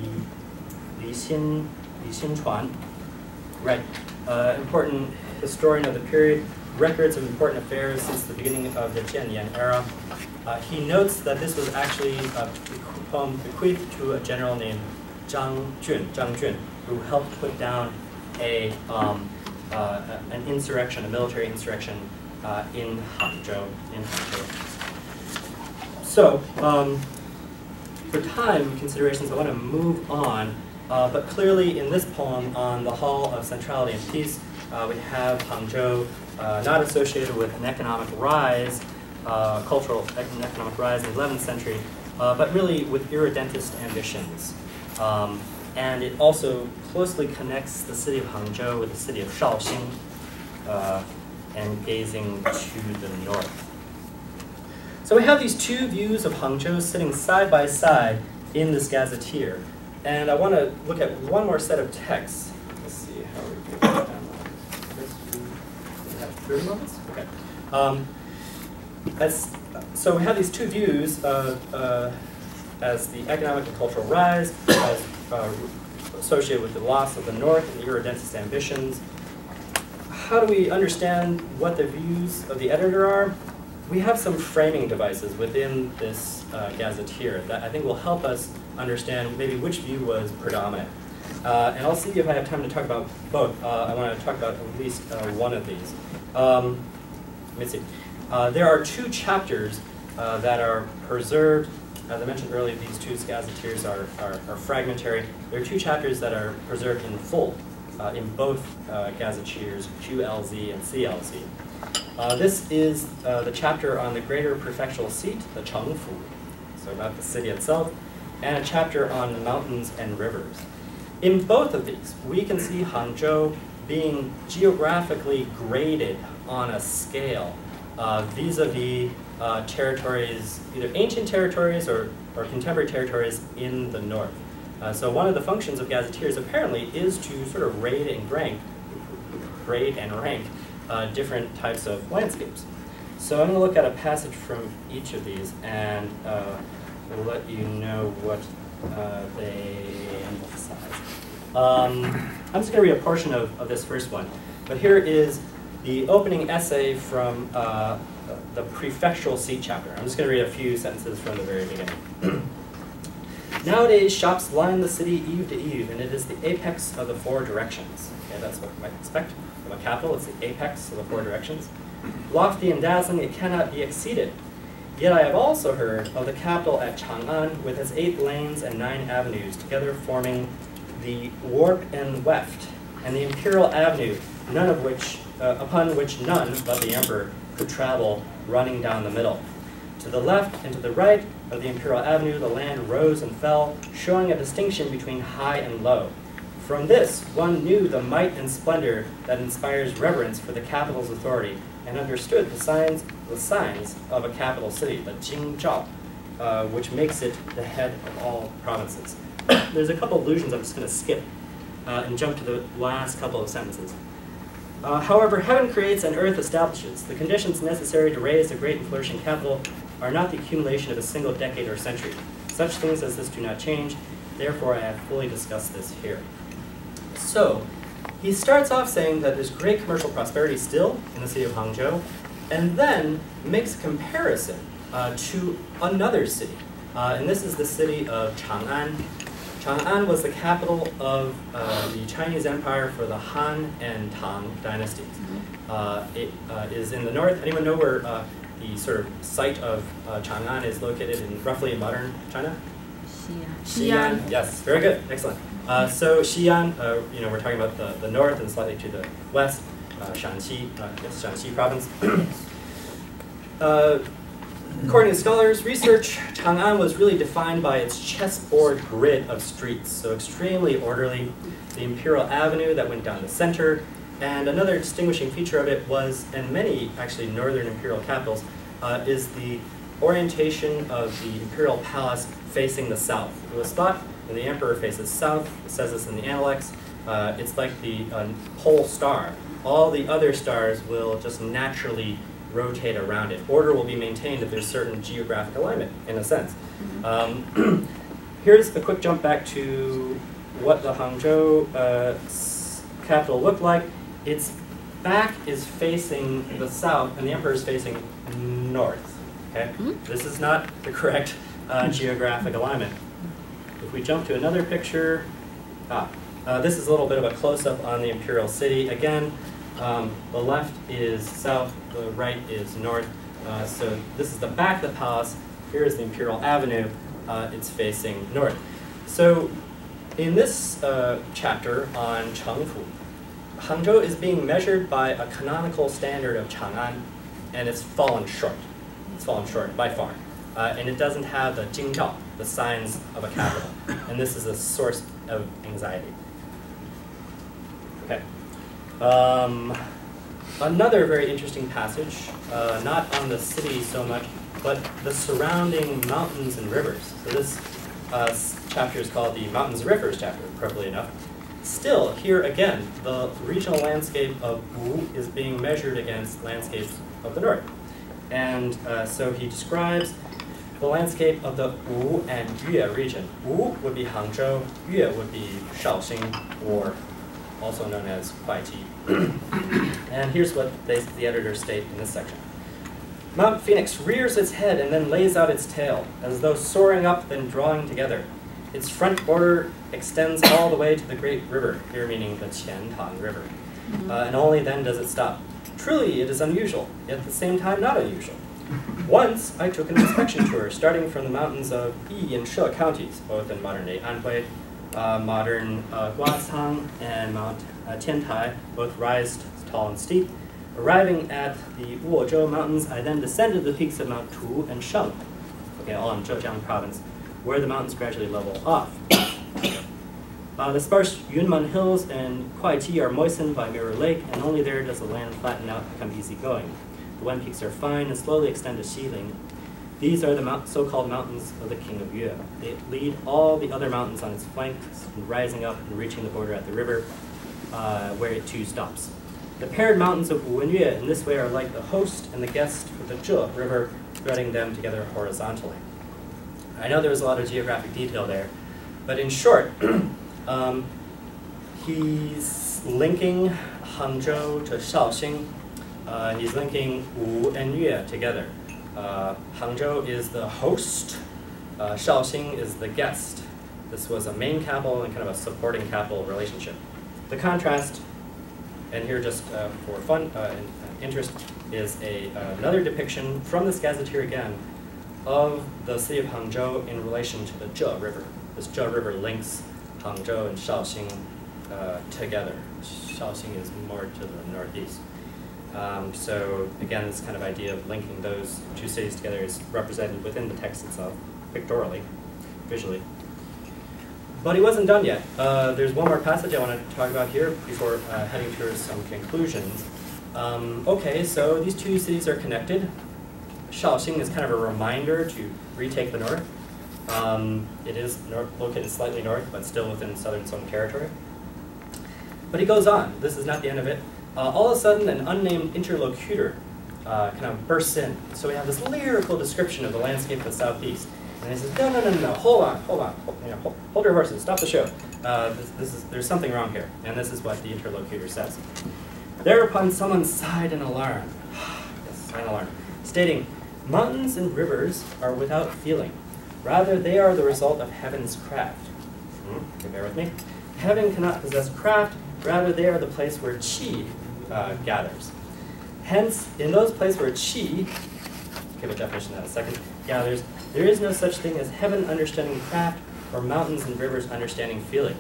Li Xin, Xinchuan, right, uh, important historian of the period, records of important affairs since the beginning of the Qian Yan era. Uh, he notes that this was actually a poem bequeathed to a general named Zhang Jun, Zhang Jun, who helped put down a um, uh, an insurrection, a military insurrection uh, in Hangzhou, in Hangzhou. So um, for time considerations, I want to move on. Uh, but clearly, in this poem on the Hall of Centrality and Peace, uh, we have Hangzhou uh, not associated with an economic rise, uh, cultural and economic rise in the eleventh century, uh, but really with irredentist ambitions. Um, and it also closely connects the city of Hangzhou with the city of Shaoxing, uh, and gazing to the north. So we have these two views of Hangzhou sitting side by side in this gazetteer. And I want to look at one more set of texts. Let's see how we do that. We have thirty moments? Okay. Um, as, so we have these two views uh, uh, as the economic and cultural rise, as uh, associated with the loss of the North and the irredentist ambitions. How do we understand what the views of the editor are? We have some framing devices within this uh, gazetteer that I think will help us understand maybe which view was predominant. Uh, and I'll see if I have time to talk about both. Uh, I want to talk about at least uh, one of these. Um, let me see. Uh, there are two chapters uh, that are preserved. As I mentioned earlier, these two gazetteers are, are, are fragmentary. There are two chapters that are preserved in full uh, in both uh, gazetteers, Q L Z and C L Z. Uh, this is uh, the chapter on the greater prefectural seat, the Chengfu, so about the city itself, and a chapter on mountains and rivers. In both of these, we can see Hangzhou being geographically graded on a scale vis-a-vis uh, uh, territories, either ancient territories or, or contemporary territories in the north. Uh, so one of the functions of gazetteers apparently is to sort of grade and rank, grade and rank Uh, different types of landscapes. So I'm going to look at a passage from each of these and uh, let you know what uh, they emphasize. Um, I'm just going to read a portion of, of this first one. But here is the opening essay from uh, the prefectural seat chapter. I'm just going to read a few sentences from the very beginning. Nowadays, shops line the city eave to eave, and it is the apex of the four directions. Okay, that's what you might expect from a capital. It's the apex of the four directions. Lofty and dazzling, it cannot be exceeded. Yet I have also heard of the capital at Chang'an, with its eight lanes and nine avenues, together forming the warp and weft, and the imperial avenue, none of which, uh, upon which none but the emperor could travel, running down the middle. To the left and to the right of the imperial avenue, the land rose and fell, showing a distinction between high and low. From this, one knew the might and splendor that inspires reverence for the capital's authority, and understood the signs, the signs of a capital city, the Jingzhao, uh, which makes it the head of all provinces. There's a couple allusions I'm just going to skip uh, and jump to the last couple of sentences. Uh, however, heaven creates and earth establishes. The conditions necessary to raise a great and flourishing capital are not the accumulation of a single decade or century. Such things as this do not change. Therefore, I have fully discussed this here. So, he starts off saying that there's great commercial prosperity still in the city of Hangzhou, and then makes a comparison uh, to another city. Uh, and this is the city of Chang'an. Chang'an was the capital of uh, the Chinese Empire for the Han and Tang dynasties. Uh, it uh, is in the north. Anyone know where uh, the sort of site of uh, Chang'an is located in roughly modern China? Xi'an. Xi'an. Yes, very good, excellent. Uh, so Xi'an, uh, you know, we're talking about the, the north and slightly to the west, uh, Shanxi, uh, yes, Shanxi province. uh, According to scholars' research, Chang'an was really defined by its chessboard grid of streets, so extremely orderly, the imperial avenue that went down the center, and another distinguishing feature of it was, and many actually northern imperial capitals, uh, is the orientation of the imperial palace facing the south. It was thought when the emperor faces south, it says this in the Analects, uh, it's like the uh, pole star. All the other stars will just naturally rotate around it. Order will be maintained if there's certain geographic alignment, in a sense. Um, here's a quick jump back to what the Hangzhou uh, capital looked like. Its back is facing the south, and the emperor is facing north. Okay, this is not the correct uh, geographic alignment. If we jump to another picture, ah, uh, this is a little bit of a close-up on the imperial city again. Um, the left is south, the right is north. Uh, so this is the back of the palace, Here is the Imperial Avenue. Uh, it's facing north. So in this uh, chapter on Chengfu, Hangzhou is being measured by a canonical standard of Chang'an, and it's fallen short. It's fallen short by far. Uh, and it doesn't have the jingzhao, the signs of a capital. And this is a source of anxiety. Okay. Um, another very interesting passage, uh, not on the city so much, but the surrounding mountains and rivers. So this uh, chapter is called the Mountains and Rivers chapter, appropriately enough. Still, here again, the regional landscape of Wu is being measured against landscapes of the north. And uh, so he describes the landscape of the Wu and Yue region. Wu would be Hangzhou, Yue would be Shaoxing, or also known as Kuaiji. And here's what they, the editors state in this section. Mount Phoenix rears its head and then lays out its tail, as though soaring up then drawing together. Its front border extends all the way to the Great River, here meaning the Qiantang River, uh, and only then does it stop. Truly, it is unusual, yet at the same time not unusual. Once, I took an inspection tour, starting from the mountains of Yi and She counties, both in modern-day Anhui, uh, modern uh, Guazhang, and Mount uh, Tiantai, both rise tall and steep. Arriving at the Wuzhou Mountains, I then descended the peaks of Mount Tu and Sheng, okay, all in Zhejiang Province, where the mountains gradually level off. Uh, the sparse Yunnan Hills and Kuaiji are moistened by Mirror Lake, and only there does the land flatten out and become easygoing. The Wen Peaks are fine and slowly extend to Xiling. These are the so-called mountains of the King of Yue. They lead all the other mountains on its flanks, rising up and reaching the border at the river, uh, where it too stops. The paired mountains of Wu and Yue in this way are like the host and the guest for the Zhe River, threading them together horizontally. I know there was a lot of geographic detail there, but in short, um, he's linking Hangzhou to Shaoxing, uh, and he's linking Wu and Yue together. Uh, Hangzhou is the host, uh, Shaoxing is the guest. This was a main capital and kind of a supporting capital relationship. The contrast, and here just uh, for fun uh, and interest, is a, uh, another depiction from this gazetteer again, of the city of Hangzhou in relation to the Zhe River. This Zhe River links Hangzhou and Shaoxing uh, together. Shaoxing is more to the northeast. Um, so again, this kind of idea of linking those two cities together is represented within the text itself, pictorially, visually. But he wasn't done yet. Uh, there's one more passage I want to talk about here before uh, heading towards some conclusions. Um, okay, so these two cities are connected. Shaoxing is kind of a reminder to retake the north. Um, it is north, located slightly north, but still within Southern Song territory. But he goes on. This is not the end of it. Uh, all of a sudden, an unnamed interlocutor uh, kind of bursts in. So we have this lyrical description of the landscape of the southeast. And he says, no, no, no, no, no. Hold on, hold on. Hold, you know, hold, hold your horses. Stop the show. Uh, this, this is, there's something wrong here. And this is what the interlocutor says. Thereupon, someone sighed in alarm. Yes, sigh in alarm. Stating, mountains and rivers are without feeling. Rather, they are the result of heaven's craft. Hmm, bear with me. Heaven cannot possess craft. Rather, they are the place where qi uh, gathers. Hence, in those places where qi, give a definition of that in a second, gathers, there is no such thing as heaven understanding craft or mountains and rivers understanding feeling.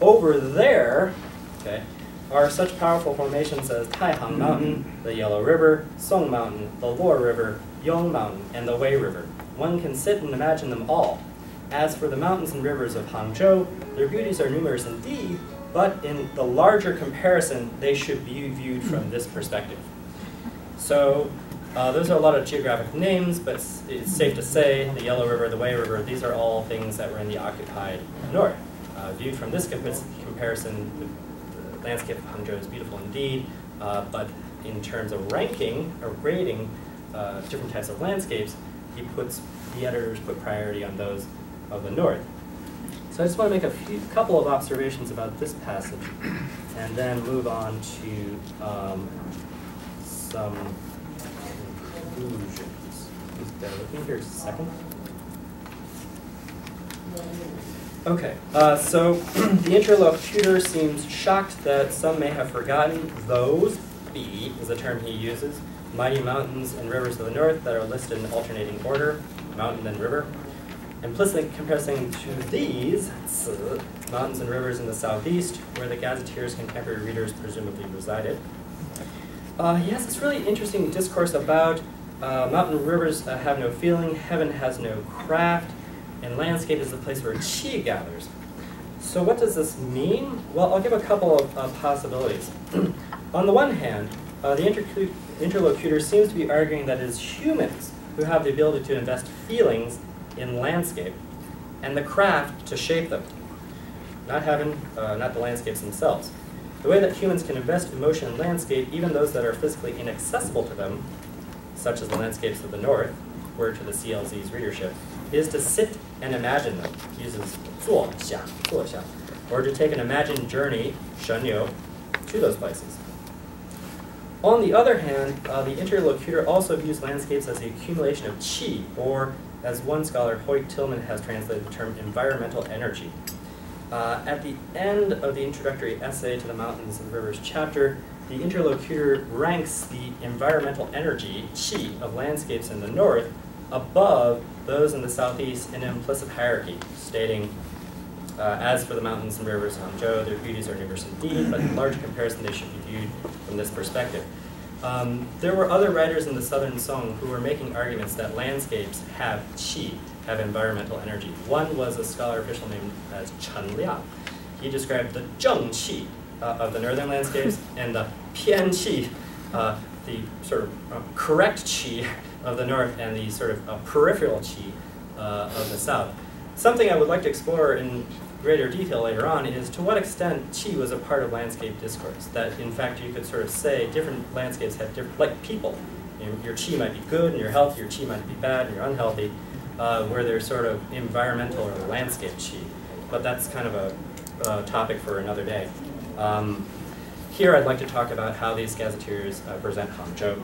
Over there, okay, are such powerful formations as Taihang Mountain, the Yellow River, Song Mountain, the Luo River, Yong Mountain, and the Wei River. One can sit and imagine them all. As for the mountains and rivers of Hangzhou, their beauties are numerous indeed, but in the larger comparison, they should be viewed from this perspective. So uh, those are a lot of geographic names, but it's, it's safe to say the Yellow River, the Wei River, these are all things that were in the occupied north. Uh, viewed from this comp comparison, landscape of Hangzhou is beautiful indeed, uh, but in terms of ranking or grading uh, different types of landscapes, he puts, the editors put priority on those of the north. So I just want to make a few, couple of observations about this passage, and then move on to um, some conclusions. Please bear with me here just a second. Okay, uh, so the interlocutor seems shocked that some may have forgotten those, B is the term he uses, mighty mountains and rivers of the north that are listed in alternating order, mountain and river. Implicitly compressing to these, mountains and rivers in the southeast, where the gazetteer's contemporary readers presumably resided. Uh, he has this really interesting discourse about uh, mountain rivers uh, have no feeling, heaven has no craft, and landscape is the place where qi gathers. So what does this mean? Well, I'll give a couple of uh, possibilities. On the one hand, uh, the interlocutor, interlocutor seems to be arguing that it is humans who have the ability to invest feelings in landscape, and the craft to shape them, not heaven, uh, not the landscapes themselves. The way that humans can invest emotion in landscape, even those that are physically inaccessible to them, such as the landscapes of the north, word to the C L Z's readership, is to sit and imagine them, uses zuo xia, zuo xia, or to take an imagined journey, shen you, to those places. On the other hand, uh, the interlocutor also views landscapes as the accumulation of qi, or as one scholar, Hoyt Tillman, has translated the term environmental energy. Uh, at the end of the introductory essay to the Mountains and Rivers chapter, the interlocutor ranks the environmental energy, qi, of landscapes in the north above those in the southeast in an implicit hierarchy, stating, uh, as for the mountains and rivers of Hangzhou, their beauties are numerous indeed, but in large comparison they should be viewed from this perspective. Um, there were other writers in the Southern Song who were making arguments that landscapes have qi, have environmental energy. One was a scholar official named as Chen Liang. He described the zheng qi uh, of the northern landscapes and the pian qi, uh, the sort of uh, correct qi of the north, and the sort of uh, peripheral qi uh, of the south. Something I would like to explore in greater detail later on is to what extent qi was a part of landscape discourse. That in fact you could sort of say different landscapes have different, like people. You know, your qi might be good and you're healthy, your qi might be bad and you're unhealthy, uh, where there's sort of environmental or landscape qi. But that's kind of a uh, topic for another day. Um, here I'd like to talk about how these gazetteers uh, present Hangzhou.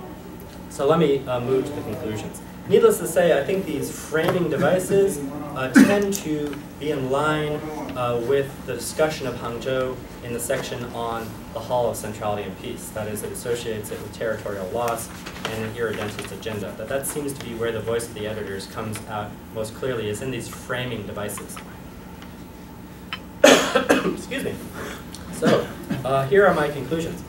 So let me uh, move to the conclusions. Needless to say, I think these framing devices uh, tend to be in line uh, with the discussion of Hangzhou in the section on the Hall of Centrality and Peace. That is, it associates it with territorial loss and an irredentist agenda. But that seems to be where the voice of the editors comes out most clearly, is in these framing devices. Excuse me. So uh, here are my conclusions.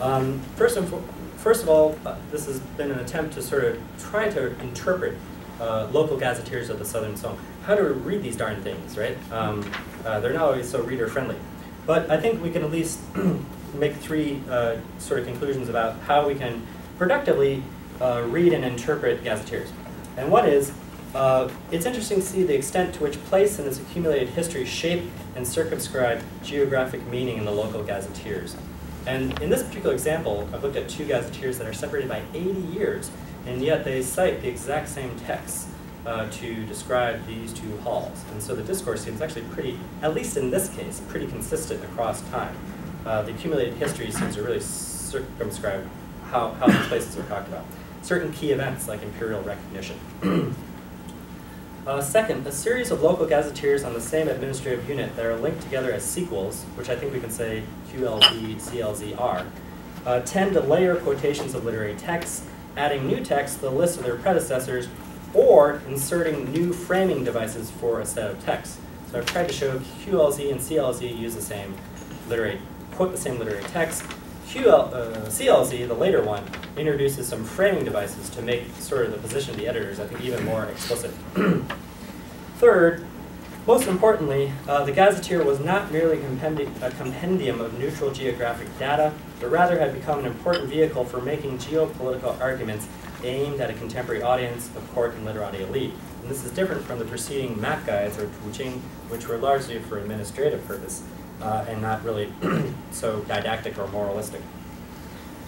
Um, first and foremost, First of all, uh, this has been an attempt to sort of try to interpret uh, local gazetteers of the Southern Song. How do we read these darn things, right? Um, uh, they're not always so reader-friendly. But I think we can at least make three uh, sort of conclusions about how we can productively uh, read and interpret gazetteers. And one is, uh, it's interesting to see the extent to which place and its accumulated history shape and circumscribe geographic meaning in the local gazetteers. And in this particular example, I've looked at two gazetteers that are separated by eighty years, and yet they cite the exact same texts uh, to describe these two halls. And so the discourse seems actually pretty, at least in this case, pretty consistent across time. Uh, the accumulated history seems to really circumscribe how, how these places are talked about. Certain key events like imperial recognition. Uh, second, a series of local gazetteers on the same administrative unit that are linked together as sequels, which I think we can say Q L Z, C L Z are, uh, tend to layer quotations of literary texts, adding new texts to the list of their predecessors, or inserting new framing devices for a set of texts. So I've tried to show Q L Z and C L Z use the same literary, quote the same literary text. Q L, uh, C L Z, the later one, introduces some framing devices to make sort of the position of the editors, I think, even more explicit. Third, most importantly, uh, the gazetteer was not merely compendi a compendium of neutral geographic data, but rather had become an important vehicle for making geopolitical arguments aimed at a contemporary audience of court and literati elite. And this is different from the preceding map guides, or puqing, which were largely for administrative purpose. Uh, and not really so didactic or moralistic.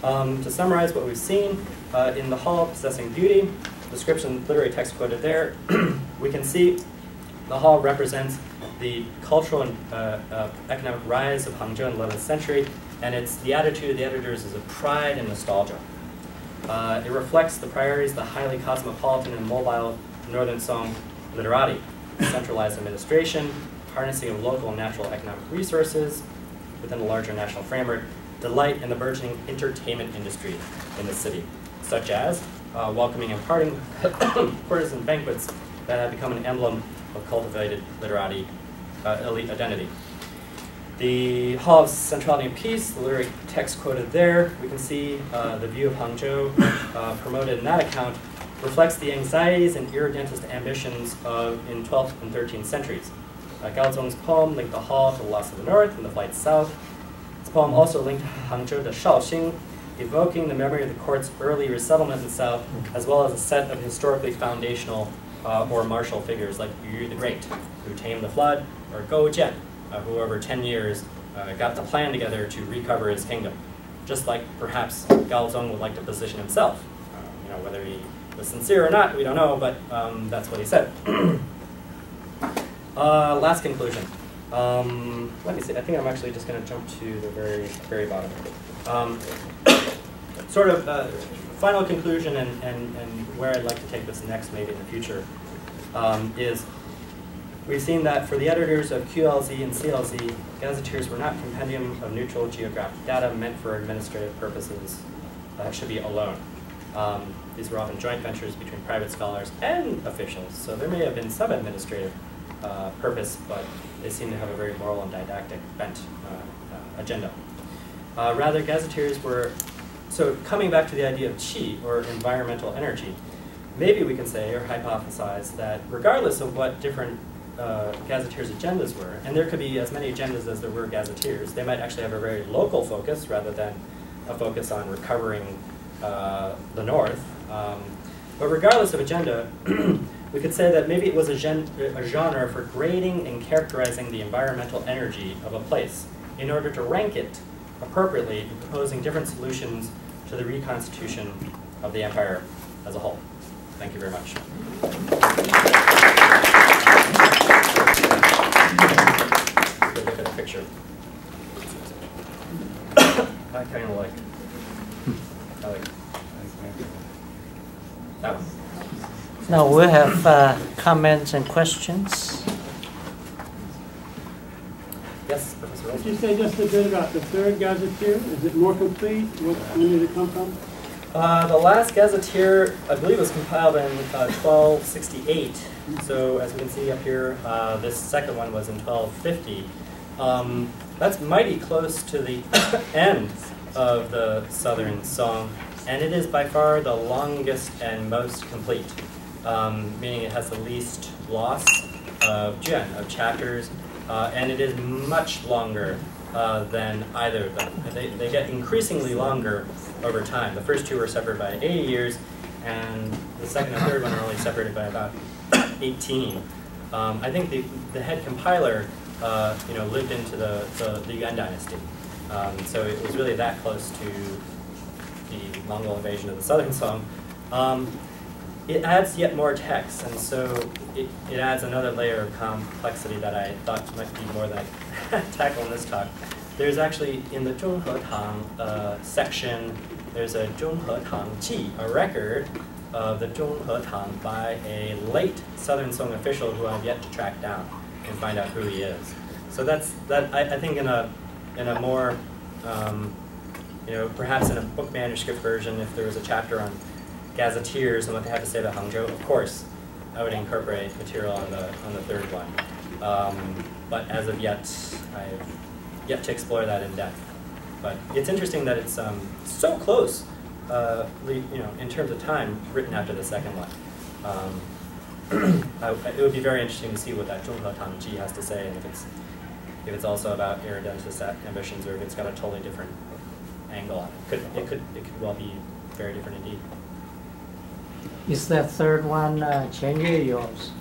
Um, to summarize what we've seen, uh, in the hall possessing beauty, description, literary text quoted there, we can see the hall represents the cultural and uh, uh, economic rise of Hangzhou in the eleventh century, and it's the attitude of the editors is of pride and nostalgia. Uh, it reflects the priorities of the highly cosmopolitan and mobile Northern Song literati, centralized administration, harnessing of local and natural economic resources within a larger national framework, delight in the burgeoning entertainment industry in the city, such as uh, welcoming and partying, courtesan banquets, that had become an emblem of cultivated literary uh, elite identity. The Hall of Centrality and Peace, the literary text quoted there, we can see uh, the view of Hangzhou uh, promoted in that account reflects the anxieties and irredentist ambitions of, in twelfth and thirteenth centuries. Uh, Gaozong's poem linked the Hall to the loss of the north and the flight south. His poem also linked Hangzhou to Shaoxing, evoking the memory of the court's early resettlement in the south, as well as a set of historically foundational uh, or martial figures like Yu the Great, who tamed the flood, or Go Jian, uh, who over ten years uh, got the plan together to recover his kingdom. Just like perhaps Gaozong would like to position himself. Uh, you know, whether he was sincere or not, we don't know, but um, that's what he said. Uh, last conclusion. Um, let me see, I think I'm actually just going to jump to the very, very bottom. Um, sort of uh, final conclusion and, and, and where I'd like to take this next, maybe in the future, um, is we've seen that for the editors of Q L Z and C L Z, gazetteers were not compendium of neutral geographic data meant for administrative purposes. Uh, should be alone. Um, these were often joint ventures between private scholars and officials, so there may have been some administrative uh, purpose, but they seem to have a very moral and didactic bent uh, uh, agenda. Uh, rather, gazetteers were, so coming back to the idea of qi, or environmental energy, maybe we can say, or hypothesize, that regardless of what different uh, gazetteers' agendas were, and there could be as many agendas as there were gazetteers, they might actually have a very local focus rather than a focus on recovering uh, the north. Um, but regardless of agenda, we could say that maybe it was a, gen a genre for grading and characterizing the environmental energy of a place in order to rank it appropriately in proposing different solutions to the reconstitution of the empire as a whole. Thank you very much. Good look at the picture. I kind of like, I like that one. Now we have uh, comments and questions. Yes, Professor Rose. Could you say just a bit about the third gazetteer? Is it more complete? What, when did it come from? Uh, the last gazetteer, I believe, was compiled in uh, twelve sixty-eight. So as we can see up here, uh, this second one was in twelve fifty. Um, that's mighty close to the end of the Southern Song, and it is by far the longest and most complete, um, meaning it has the least loss of juan, of chapters. Uh, and it is much longer uh, than either of them. They, they get increasingly longer over time. The first two were separated by eighty years, and the second and third one are only separated by about eighteen. Um, I think the, the head compiler uh, you know, lived into the, the, the Yuan dynasty. Um, so it was really that close to the Mongol invasion of the Southern Song. Um, It adds yet more text, and so it, it adds another layer of complexity that I thought might be more than I tackle in this talk. There's actually, in the Zhonghe Tang uh, section, there's a Zhonghe Tang Ji, a record of the Zhonghe Tang by a late Southern Song official who I've yet to track down and find out who he is. So that's, that. I, I think in a, in a more, um, you know, perhaps in a book manuscript version, if there was a chapter on gazetteers and what they have to say about Hangzhou, of course, I would incorporate material on the on the third one. Um, but as of yet, I've yet to explore that in depth. But it's interesting that it's um, so close, uh, you know, in terms of time, written after the second one. Um, I, it would be very interesting to see what that Zhonghe Tang Ji has to say, and if it's if it's also about irredentist ambitions, or if it's got a totally different angle on it. Could it could it could well be very different indeed. Is that third one uh, Chen Yue yours?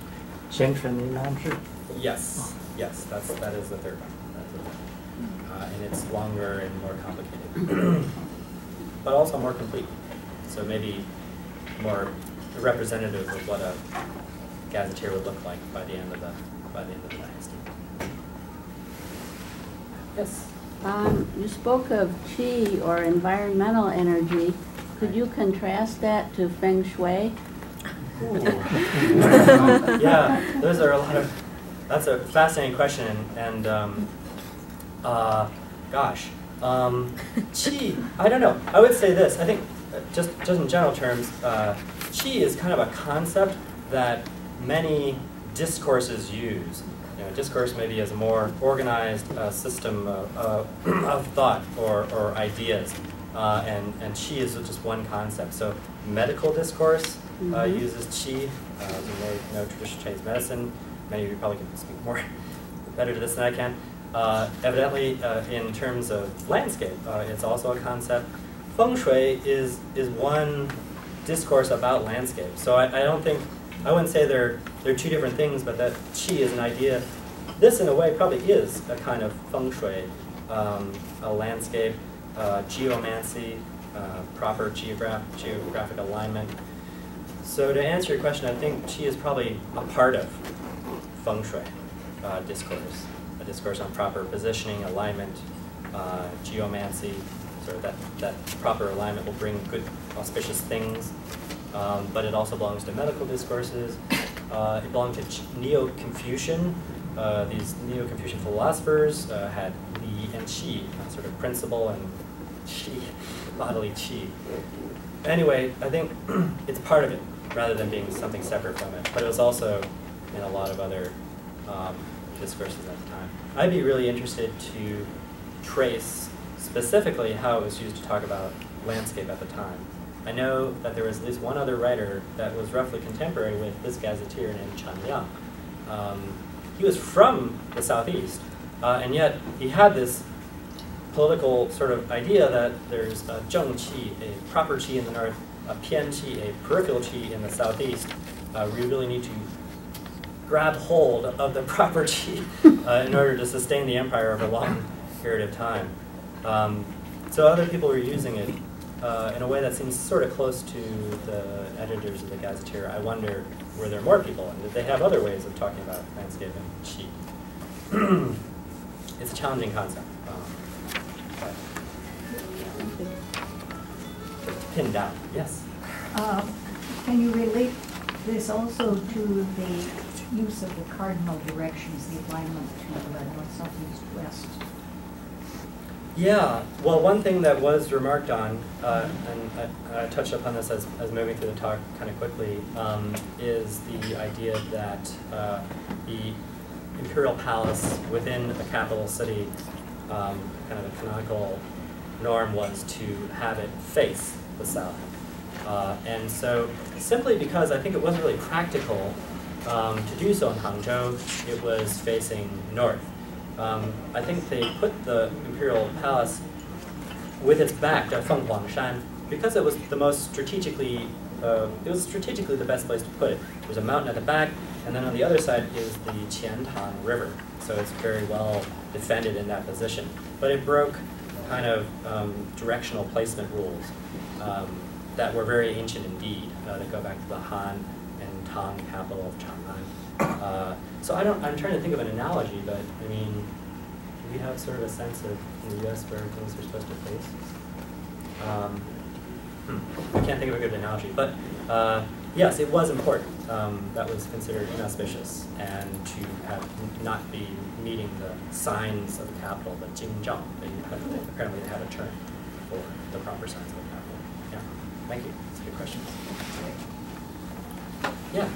Zhonghe Tang Lin'an Zhi? Yes, yes, that's, that is the third one. That's the third one. Uh, and it's longer and more complicated, but also more complete. So maybe more representative of what a gazetteer would look like by the end of the by the end of the dynasty. Yes. Um, you spoke of qi or environmental energy. Could you contrast that to feng shui? Yeah, those are a lot of. That's a fascinating question, and um, uh, gosh, um, qi. I don't know. I would say this. I think, just just in general terms, uh, qi is kind of a concept that many discourses used. You know, discourse maybe as a more organized uh, system of, uh, of thought or, or ideas, uh, and, and qi is just one concept. So medical discourse uh, uses qi. Uh, as you may know, traditional Chinese medicine, many of you probably can speak more better to this than I can. Uh, evidently, uh, in terms of landscape, uh, it's also a concept. Feng shui is is one discourse about landscape. So I, I don't think, I wouldn't say they're, they're two different things, but that qi is an idea. This, in a way, probably is a kind of feng shui, um, a landscape, uh, geomancy, uh, proper geograph geographic alignment. So to answer your question, I think qi is probably a part of feng shui uh, discourse, a discourse on proper positioning, alignment, uh, geomancy, sort of that, that proper alignment will bring good, auspicious things. Um, but it also belongs to medical discourses. Uh, it belongs to Neo-Confucian. Uh, these Neo-Confucian philosophers uh, had Li and Qi, uh, sort of principle and Qi, bodily Qi. Anyway, I think it's part of it, rather than being something separate from it. But it was also in a lot of other um, discourses at the time. I'd be really interested to trace specifically how it was used to talk about landscape at the time. I know that there was at least one other writer that was roughly contemporary with this gazetteer named Chen Yang. Um, he was from the southeast, uh, and yet he had this political sort of idea that there's a zheng qi, a proper qi in the north, a pian qi, a peripheral qi in the southeast. Uh, we really need to grab hold of the proper qi uh, in order to sustain the empire over a long period of time. Um, so other people were using it Uh, in a way that seems sort of close to the editors of the gazetteer. I wonder, were there more people, and did they have other ways of talking about landscape and qi? It's a challenging concept, um, but yeah. Pinned down. Yes. Uh, can you relate this also to the use of the cardinal directions, the alignment to the north, south, east, west? Yeah, well, one thing that was remarked on, uh, and I, I touched upon this as, as moving through the talk kind of quickly, um, is the idea that uh, the imperial palace within a capital city, um, kind of a canonical norm was to have it face the south. Uh, and so simply because I think it wasn't really practical um, to do so in Hangzhou, it was facing north. Um, I think they put the imperial palace with its back to Fenghuangshan because it was the most strategically, uh, it was strategically the best place to put it. There's a mountain at the back, and then on the other side is the Qiantang River. So it's very well defended in that position. But it broke kind of um, directional placement rules um, that were very ancient indeed, uh, that go back to the Han and Tang capital of Chang'an. Uh, so I don't, I'm trying to think of an analogy, but I mean, we have sort of a sense of in the U S where things are supposed to face. Um, hmm, I can't think of a good analogy, but uh, yes, it was important. Um, that was considered inauspicious, and to have not be meeting the signs of the capital, the Jingzhang, that you have to, apparently they had a term for the proper signs of the capital. Yeah, thank you. That's a good question. Yeah.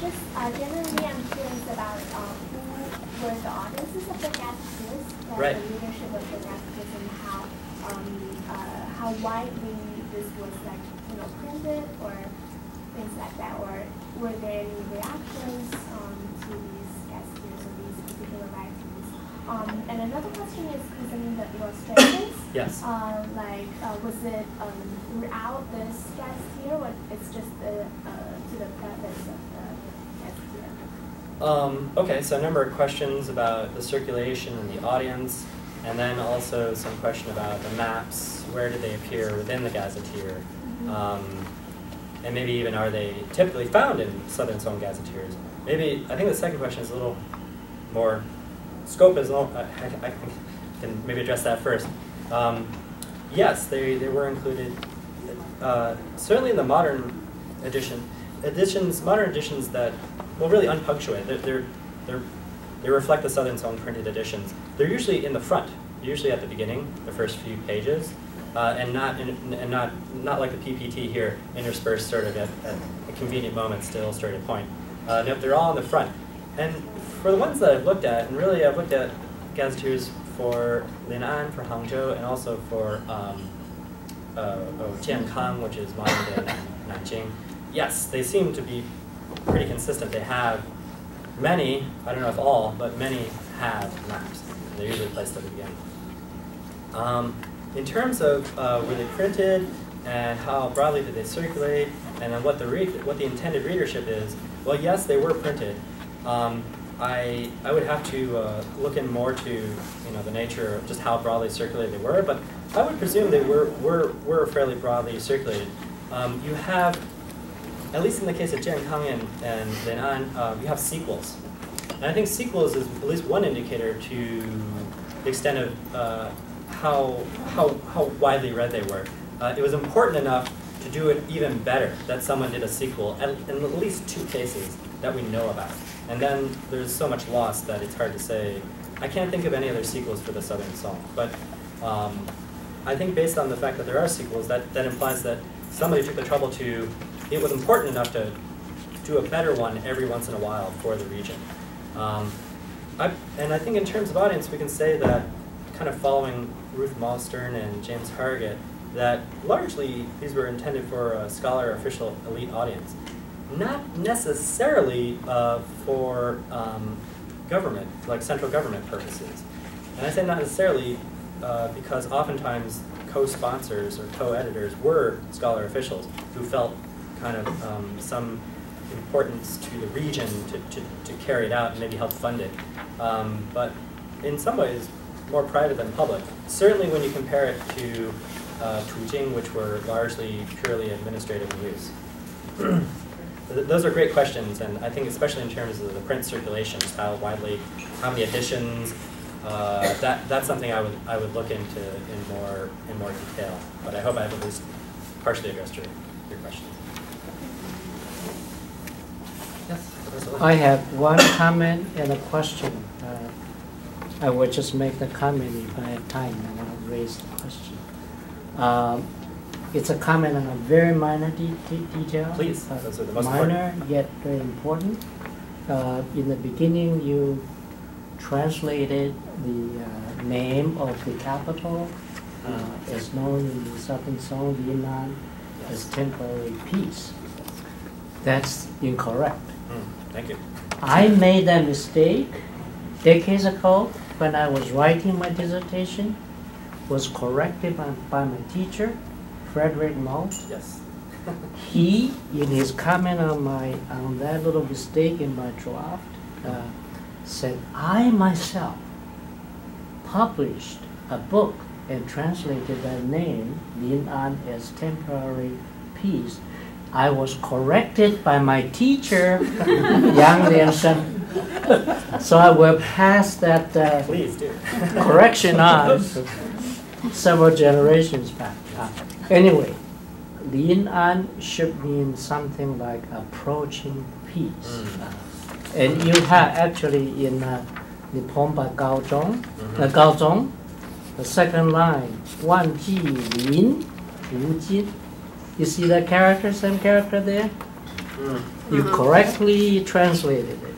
Just uh, generally, I'm curious about um, who were the audiences of the gazetteers, the right. leadership of the gazetteers, and how um, uh, how widely this was like you know printed or things like that, or were there any reactions um, to these gazetteers or these particular writings? Um, and another question is concerning the illustrations. Yes. Uh, like, uh, was it um, throughout this gazetteer, or it's just the, uh, to the preface of the gazetteer? Um, okay, so a number of questions about the circulation and the audience, and then also some question about the maps. Where did they appear within the gazetteer? Mm-hmm. um, and maybe even are they typically found in Southern Song gazetteers? Maybe, I think the second question is a little more scope is all, I, I, I can maybe address that first. Um, yes, they, they were included, uh, certainly in the modern edition. Editions, modern editions that, well, really unpunctuated. They're, they're, they're, they reflect the Southern Song printed editions. They're usually in the front, usually at the beginning, the first few pages, uh, and not in, and not not like the P P T here, interspersed sort of at, at a convenient moments to illustrate a point. Uh, nope, they're all on the front. And for the ones that I've looked at, and really I've looked at gazetteers for Lin'an, for Hangzhou, and also for um, uh, oh, Jiankang, which is modern day Nanjing. Yes, they seem to be pretty consistent. They have many, I don't know if all, but many have maps. They're usually placed at the beginning. Um, in terms of uh, were they printed and how broadly did they circulate, and then what the read what the intended readership is, well, yes, they were printed. Um, I I would have to uh, look in more to you know the nature of just how broadly circulated they were, but I would presume they were were were fairly broadly circulated. Um, you have, at least in the case of Jiankang and and Lin'an, uh, you have sequels, and I think sequels is at least one indicator to the extent of uh, how how how widely read they were. Uh, it was important enough to do it even better that someone did a sequel, at, in at least two cases that we know about. And then there's so much lost that it's hard to say. I can't think of any other sequels for the Southern Song, but um, I think based on the fact that there are sequels, that, that implies that somebody took the trouble to, it was important enough to do a better one every once in a while for the region. Um, I, and I think in terms of audience, we can say that, kind of following Ruth Malstern and James Hargett, that largely these were intended for a scholar or official elite audience, not necessarily uh, for um, government, like central government purposes. And I say not necessarily uh, because oftentimes co-sponsors or co-editors were scholar officials who felt kind of um, some importance to the region to, to, to carry it out and maybe help fund it. Um, but in some ways, more private than public. Certainly when you compare it to Uh, Tujing, which were largely purely administrative use. Those are great questions, and I think especially in terms of the print circulation, how widely, how many editions, uh, that that's something I would I would look into in more in more detail. But I hope I've at least partially addressed your your questions. Yes. I have one comment and a question. Uh, I will just make the comment if I have time, and I'll raise the question. Um, it's a comment on a very minor de de detail. Please. Uh, Those are the most minor important, yet very important. Uh, in the beginning, you translated the uh, name of the capital uh, as known in the Southern Song, Yunnan, as temporary peace. That's incorrect. Mm, thank you. I made that mistake decades ago when I was writing my dissertation. Was corrected by, by my teacher, Frederick Malt. Yes. He, in his comment on my on that little mistake in my draft, uh, said, I myself published a book and translated that name, Lin'an, as temporary peace. I was corrected by my teacher, Yang Liansheng. So I will pass that uh, Please do. correction on. Several generations back. Uh, anyway, Lin'an should mean something like approaching peace. Mm. Uh, and you have actually in uh, the poem by Gaozong, mm-hmm. uh, Gaozong, the second line, Wan Ji Lin, Wu Jin. You see that character, same character there? Mm. You correctly translated it.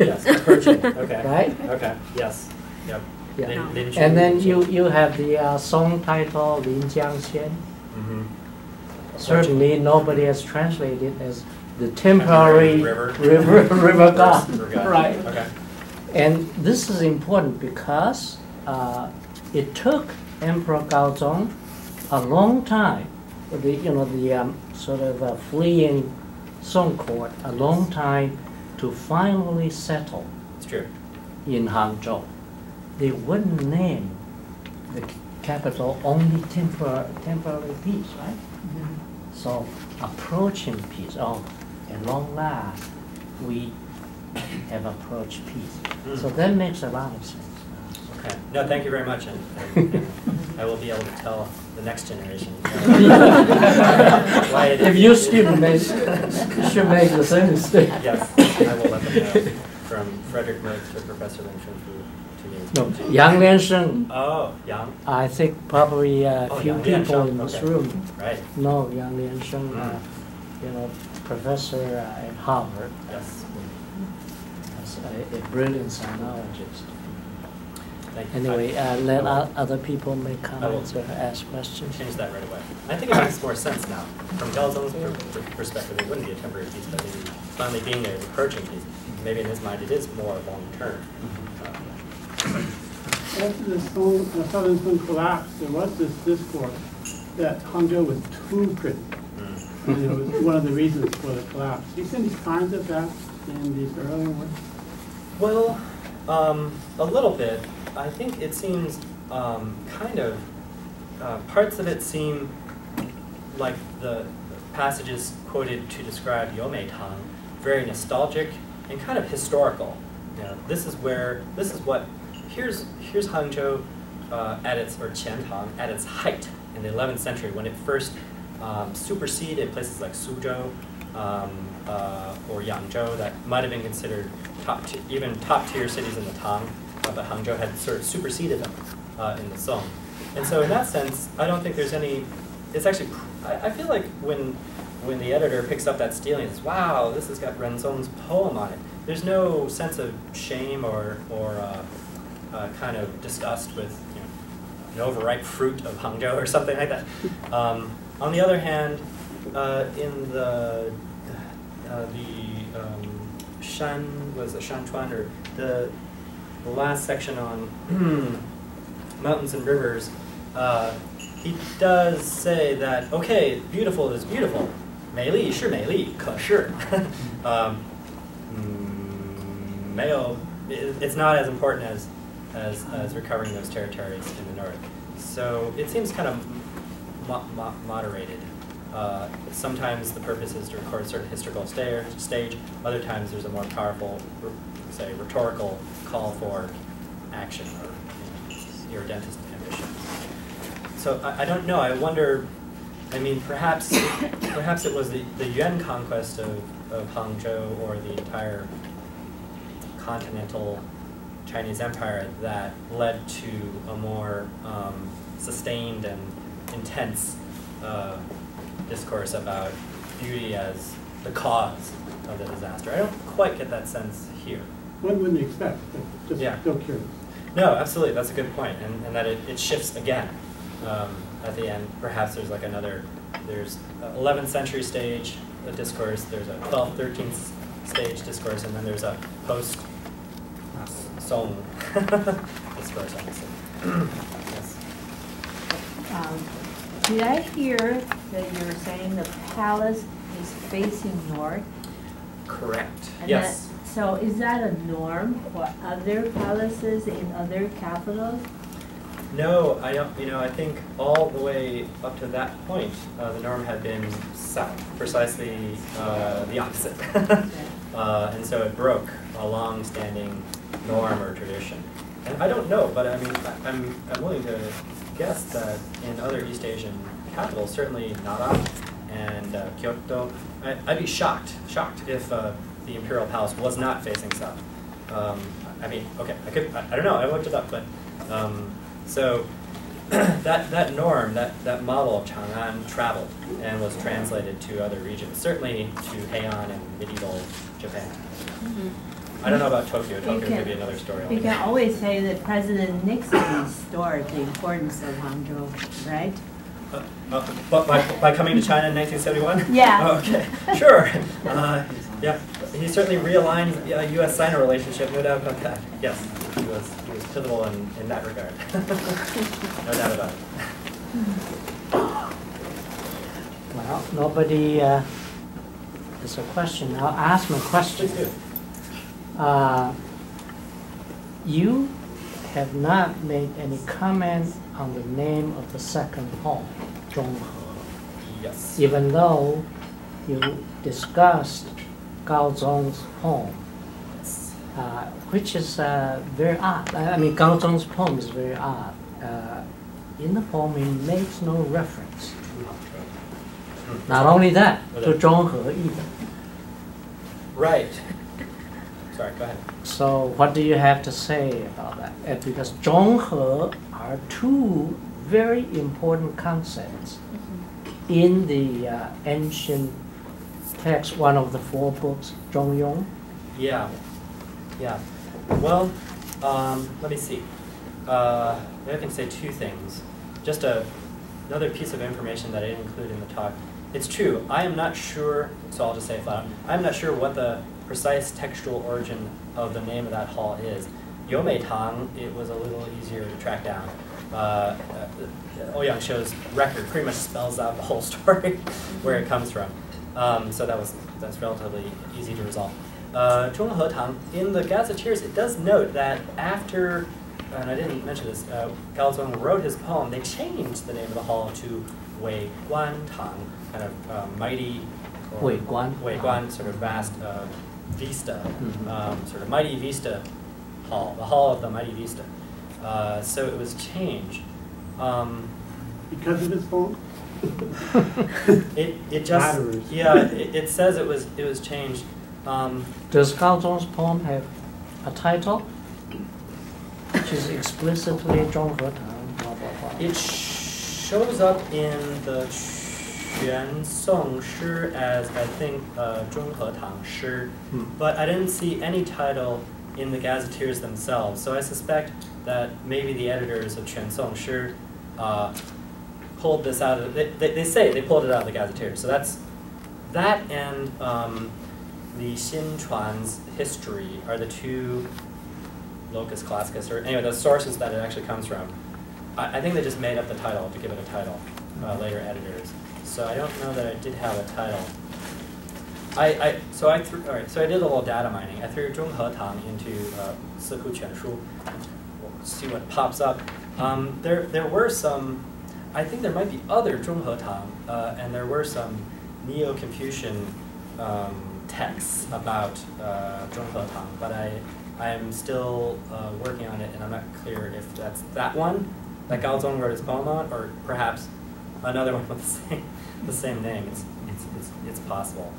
Yes, approaching. Okay. Right? Okay, yes. Yep. Yeah. No. And then you, you have the uh, song title, Lin Jiangxian. Mm-hmm. Certainly nobody has translated it as the temporary river, river, river god. Right. Okay. And this is important because uh, it took Emperor Gaozong a long time, the, you know, the um, sort of uh, fleeing Song court, a long time to finally settle it's true. in Hangzhou. They wouldn't name the capital only tempor temporary peace, right? Mm-hmm. So approaching peace, oh, at long last, we have approached peace. Mm-hmm. So that makes a lot of sense. Okay. No, thank you very much. And, and, and I will be able to tell the next generation why it is. If your student makes, should make the same mistake. Yes, I will let them know. From Frederick Mertz to Professor Ling Chun-Fu. No, Yang Liansheng. Oh, Yang. I think probably a uh, oh, few Yang people in this room right. know Yang Liansheng. Mm. Uh, you know, professor uh, at Harvard. Yes. As a, a brilliant sinologist. Anyway, uh, let oh. other people make comments or ask questions. Change that right away. I think it makes more sense now. From Gaozong's per per perspective, it wouldn't be a temporary peace, but maybe finally being there is approaching peace. Maybe in his mind it is more long-term. Mm-hmm. After the, Song, the Southern Song collapse, there was this discourse that Hangzhou was too pretty. Mm. And it was one of the reasons for the collapse. Do you see any signs of that in these earlier works? Well, um, a little bit. I think it seems um, kind of, uh, parts of it seem like the passages quoted to describe Youmei Tang, very nostalgic and kind of historical. You know, this is where, this is what, here's, here's Hangzhou uh, at its, or Qiantang, at its height in the eleventh century when it first um, superseded places like Suzhou um, uh, or Yangzhou that might have been considered top t even top tier cities in the Tang. But Hangzhou had sort of superseded them uh, in the Song. And so in that sense, I don't think there's any, it's actually, I, I feel like when when the editor picks up that stealing, it's, wow, this has got Renzong's poem on it. There's no sense of shame or, or uh, uh, kind of disgust with, you know, an overripe fruit of Hangzhou or something like that. Um, on the other hand, uh, in the, uh, the um, Shan, was it Shanchuan, or the, the last section on mountains and rivers, uh, he does say that, okay, beautiful is beautiful. Mei li shi mei li, ke shi. It's not as important as, as, as recovering those territories in the north. So it seems kind of mo mo moderated. Uh, sometimes the purpose is to record a certain historical stage. Other times there's a more powerful, say, rhetorical call for action or, you know, irredentist ambition. So I, I don't know. I wonder. I mean, perhaps perhaps it was the, the Yuan conquest of, of Hangzhou or the entire continental Chinese Empire that led to a more um, sustained and intense uh, discourse about beauty as the cause of the disaster. I don't quite get that sense here. One wouldn't expect, but just yeah. still curious. No, absolutely, that's a good point, and, and that it, it shifts again um, at the end. Perhaps there's like another, there's eleventh century stage a discourse, there's a twelfth, thirteenth stage discourse, and then there's a post-Song discourse, obviously. Yes. Um, did I hear that you were saying the palace is facing north? Correct, and yes. That, so is that a norm for other palaces in other capitals? No, I don't, you know, I think all the way up to that point, uh, the norm had been south, precisely uh, the opposite. uh, and so it broke a long-standing norm or tradition. And I don't know, but I mean, I, I'm, I'm willing to guess that in other East Asian capitals, certainly Nara and uh, Kyoto, I, I'd be shocked, shocked if uh, the imperial palace was not facing south. Um, I mean, okay, I could, I, I don't know, I looked it up, but um, so that that norm, that that model of Chang'an traveled and was translated to other regions, certainly to Heian and medieval Japan. Mm-hmm. I don't know about Tokyo. Tokyo could be another story. You can always say that President Nixon restored the importance of Hangzhou, right? Uh, uh, but by, by coming to China in nineteen seventy-one? Yeah. Okay, sure. Uh, yeah, he certainly realigned the uh, U S China relationship, no doubt about that. Yes, he was, he was pivotal in, in that regard. No doubt about it. Well, nobody uh, has a question. I'll ask my question. Please do. Uh, you have not made any comment on the name of the second hall, Zhonghe. Yes. Even though you discussed Gaozong's poem, uh, which is uh, very odd. I mean, Gaozong's poem is very odd. Uh, in the poem, he makes no reference. Mm. Not only that, but to Zhonghe either. Right. Sorry, go ahead. So what do you have to say about that? Uh, because Zhonghe are two very important concepts in the uh, ancient text, one of the four books, Zhongyong? Yeah, yeah. Well, um, let me see. Uh, I can say two things. Just a, another piece of information that I didn't include in the talk. It's true, I am not sure, so I'll just say it flat out, I'm not sure what the precise textual origin of the name of that hall is. Youmei Tang, it was a little easier to track down. Uh, Ouyang Xiu's record pretty much spells out the whole story where it comes from. Um, so that was that's relatively easy to resolve. Uh, Zhonghe Tang, in the gazetteers, it does note that after, and I didn't mention this, uh, Gaozong wrote his poem, they changed the name of the hall to Wei Guan Tang, kind of uh, mighty, or Wei Guan. Wei Guan, sort of vast uh, vista, mm-hmm. um, sort of mighty vista hall, the hall of the mighty vista. Uh, so it was changed. Um, because of his poem? it it just Batterers. yeah it, it says it was it was changed. Um, Does Gaozong's poem have a title? Which is explicitly Zhonghe Tang, blah blah blah. It sh shows up in the Quan Song Shi as I think uh, Zhonghe Tang Shi, hmm. but I didn't see any title in the gazetteers themselves. So I suspect that maybe the editors of Quan Song Shi uh, pulled this out of, they, they, they say they pulled it out of the gazetteers. So that's, that and um, the Xin Chuan's history are the two locus classicus, or anyway, the sources that it actually comes from. I, I think they just made up the title to give it a title, uh, later editors. So I don't know that I did have a title. I, I, so I threw, all right, so I did a little data mining. I threw Zhonghe Tang into uh, Siku Quanshu. We'll see what pops up. Um, there, there were some, I think there might be other Zhonghe Tang, uh, and there were some Neo-Confucian um, texts about uh, Zhonghe Tang, but I, I am still uh, working on it, and I'm not clear if that's that one that Gaozong wrote his poem on, or perhaps another one with the same, the same name. It's, it's, it's, it's possible.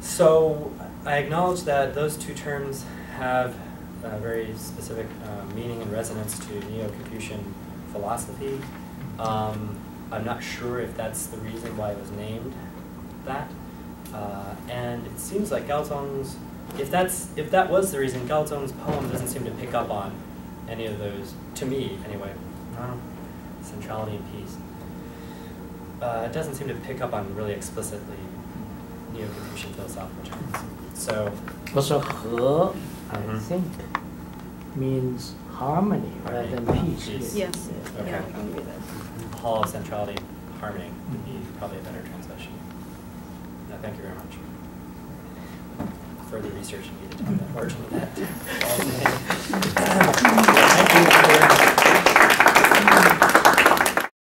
So I acknowledge that those two terms have a very specific uh, meaning and resonance to Neo-Confucian philosophy. Um, I'm not sure if that's the reason why it was named that. Uh, and it seems like Gaozong's, if that's if that was the reason, Gaozong's poem doesn't seem to pick up on any of those, to me anyway. No. Centrality and peace. Uh, it doesn't seem to pick up on really explicitly Neo-Confucian philosophical terms. So also, he, I mm-hmm. think, means harmony rather right. than peace. peace. Yes. yes. Okay. Yeah, I can do that. Hall of centrality, harmony would be probably a better translation. No, thank you very much. Further research needed on that margin of that. Thank you.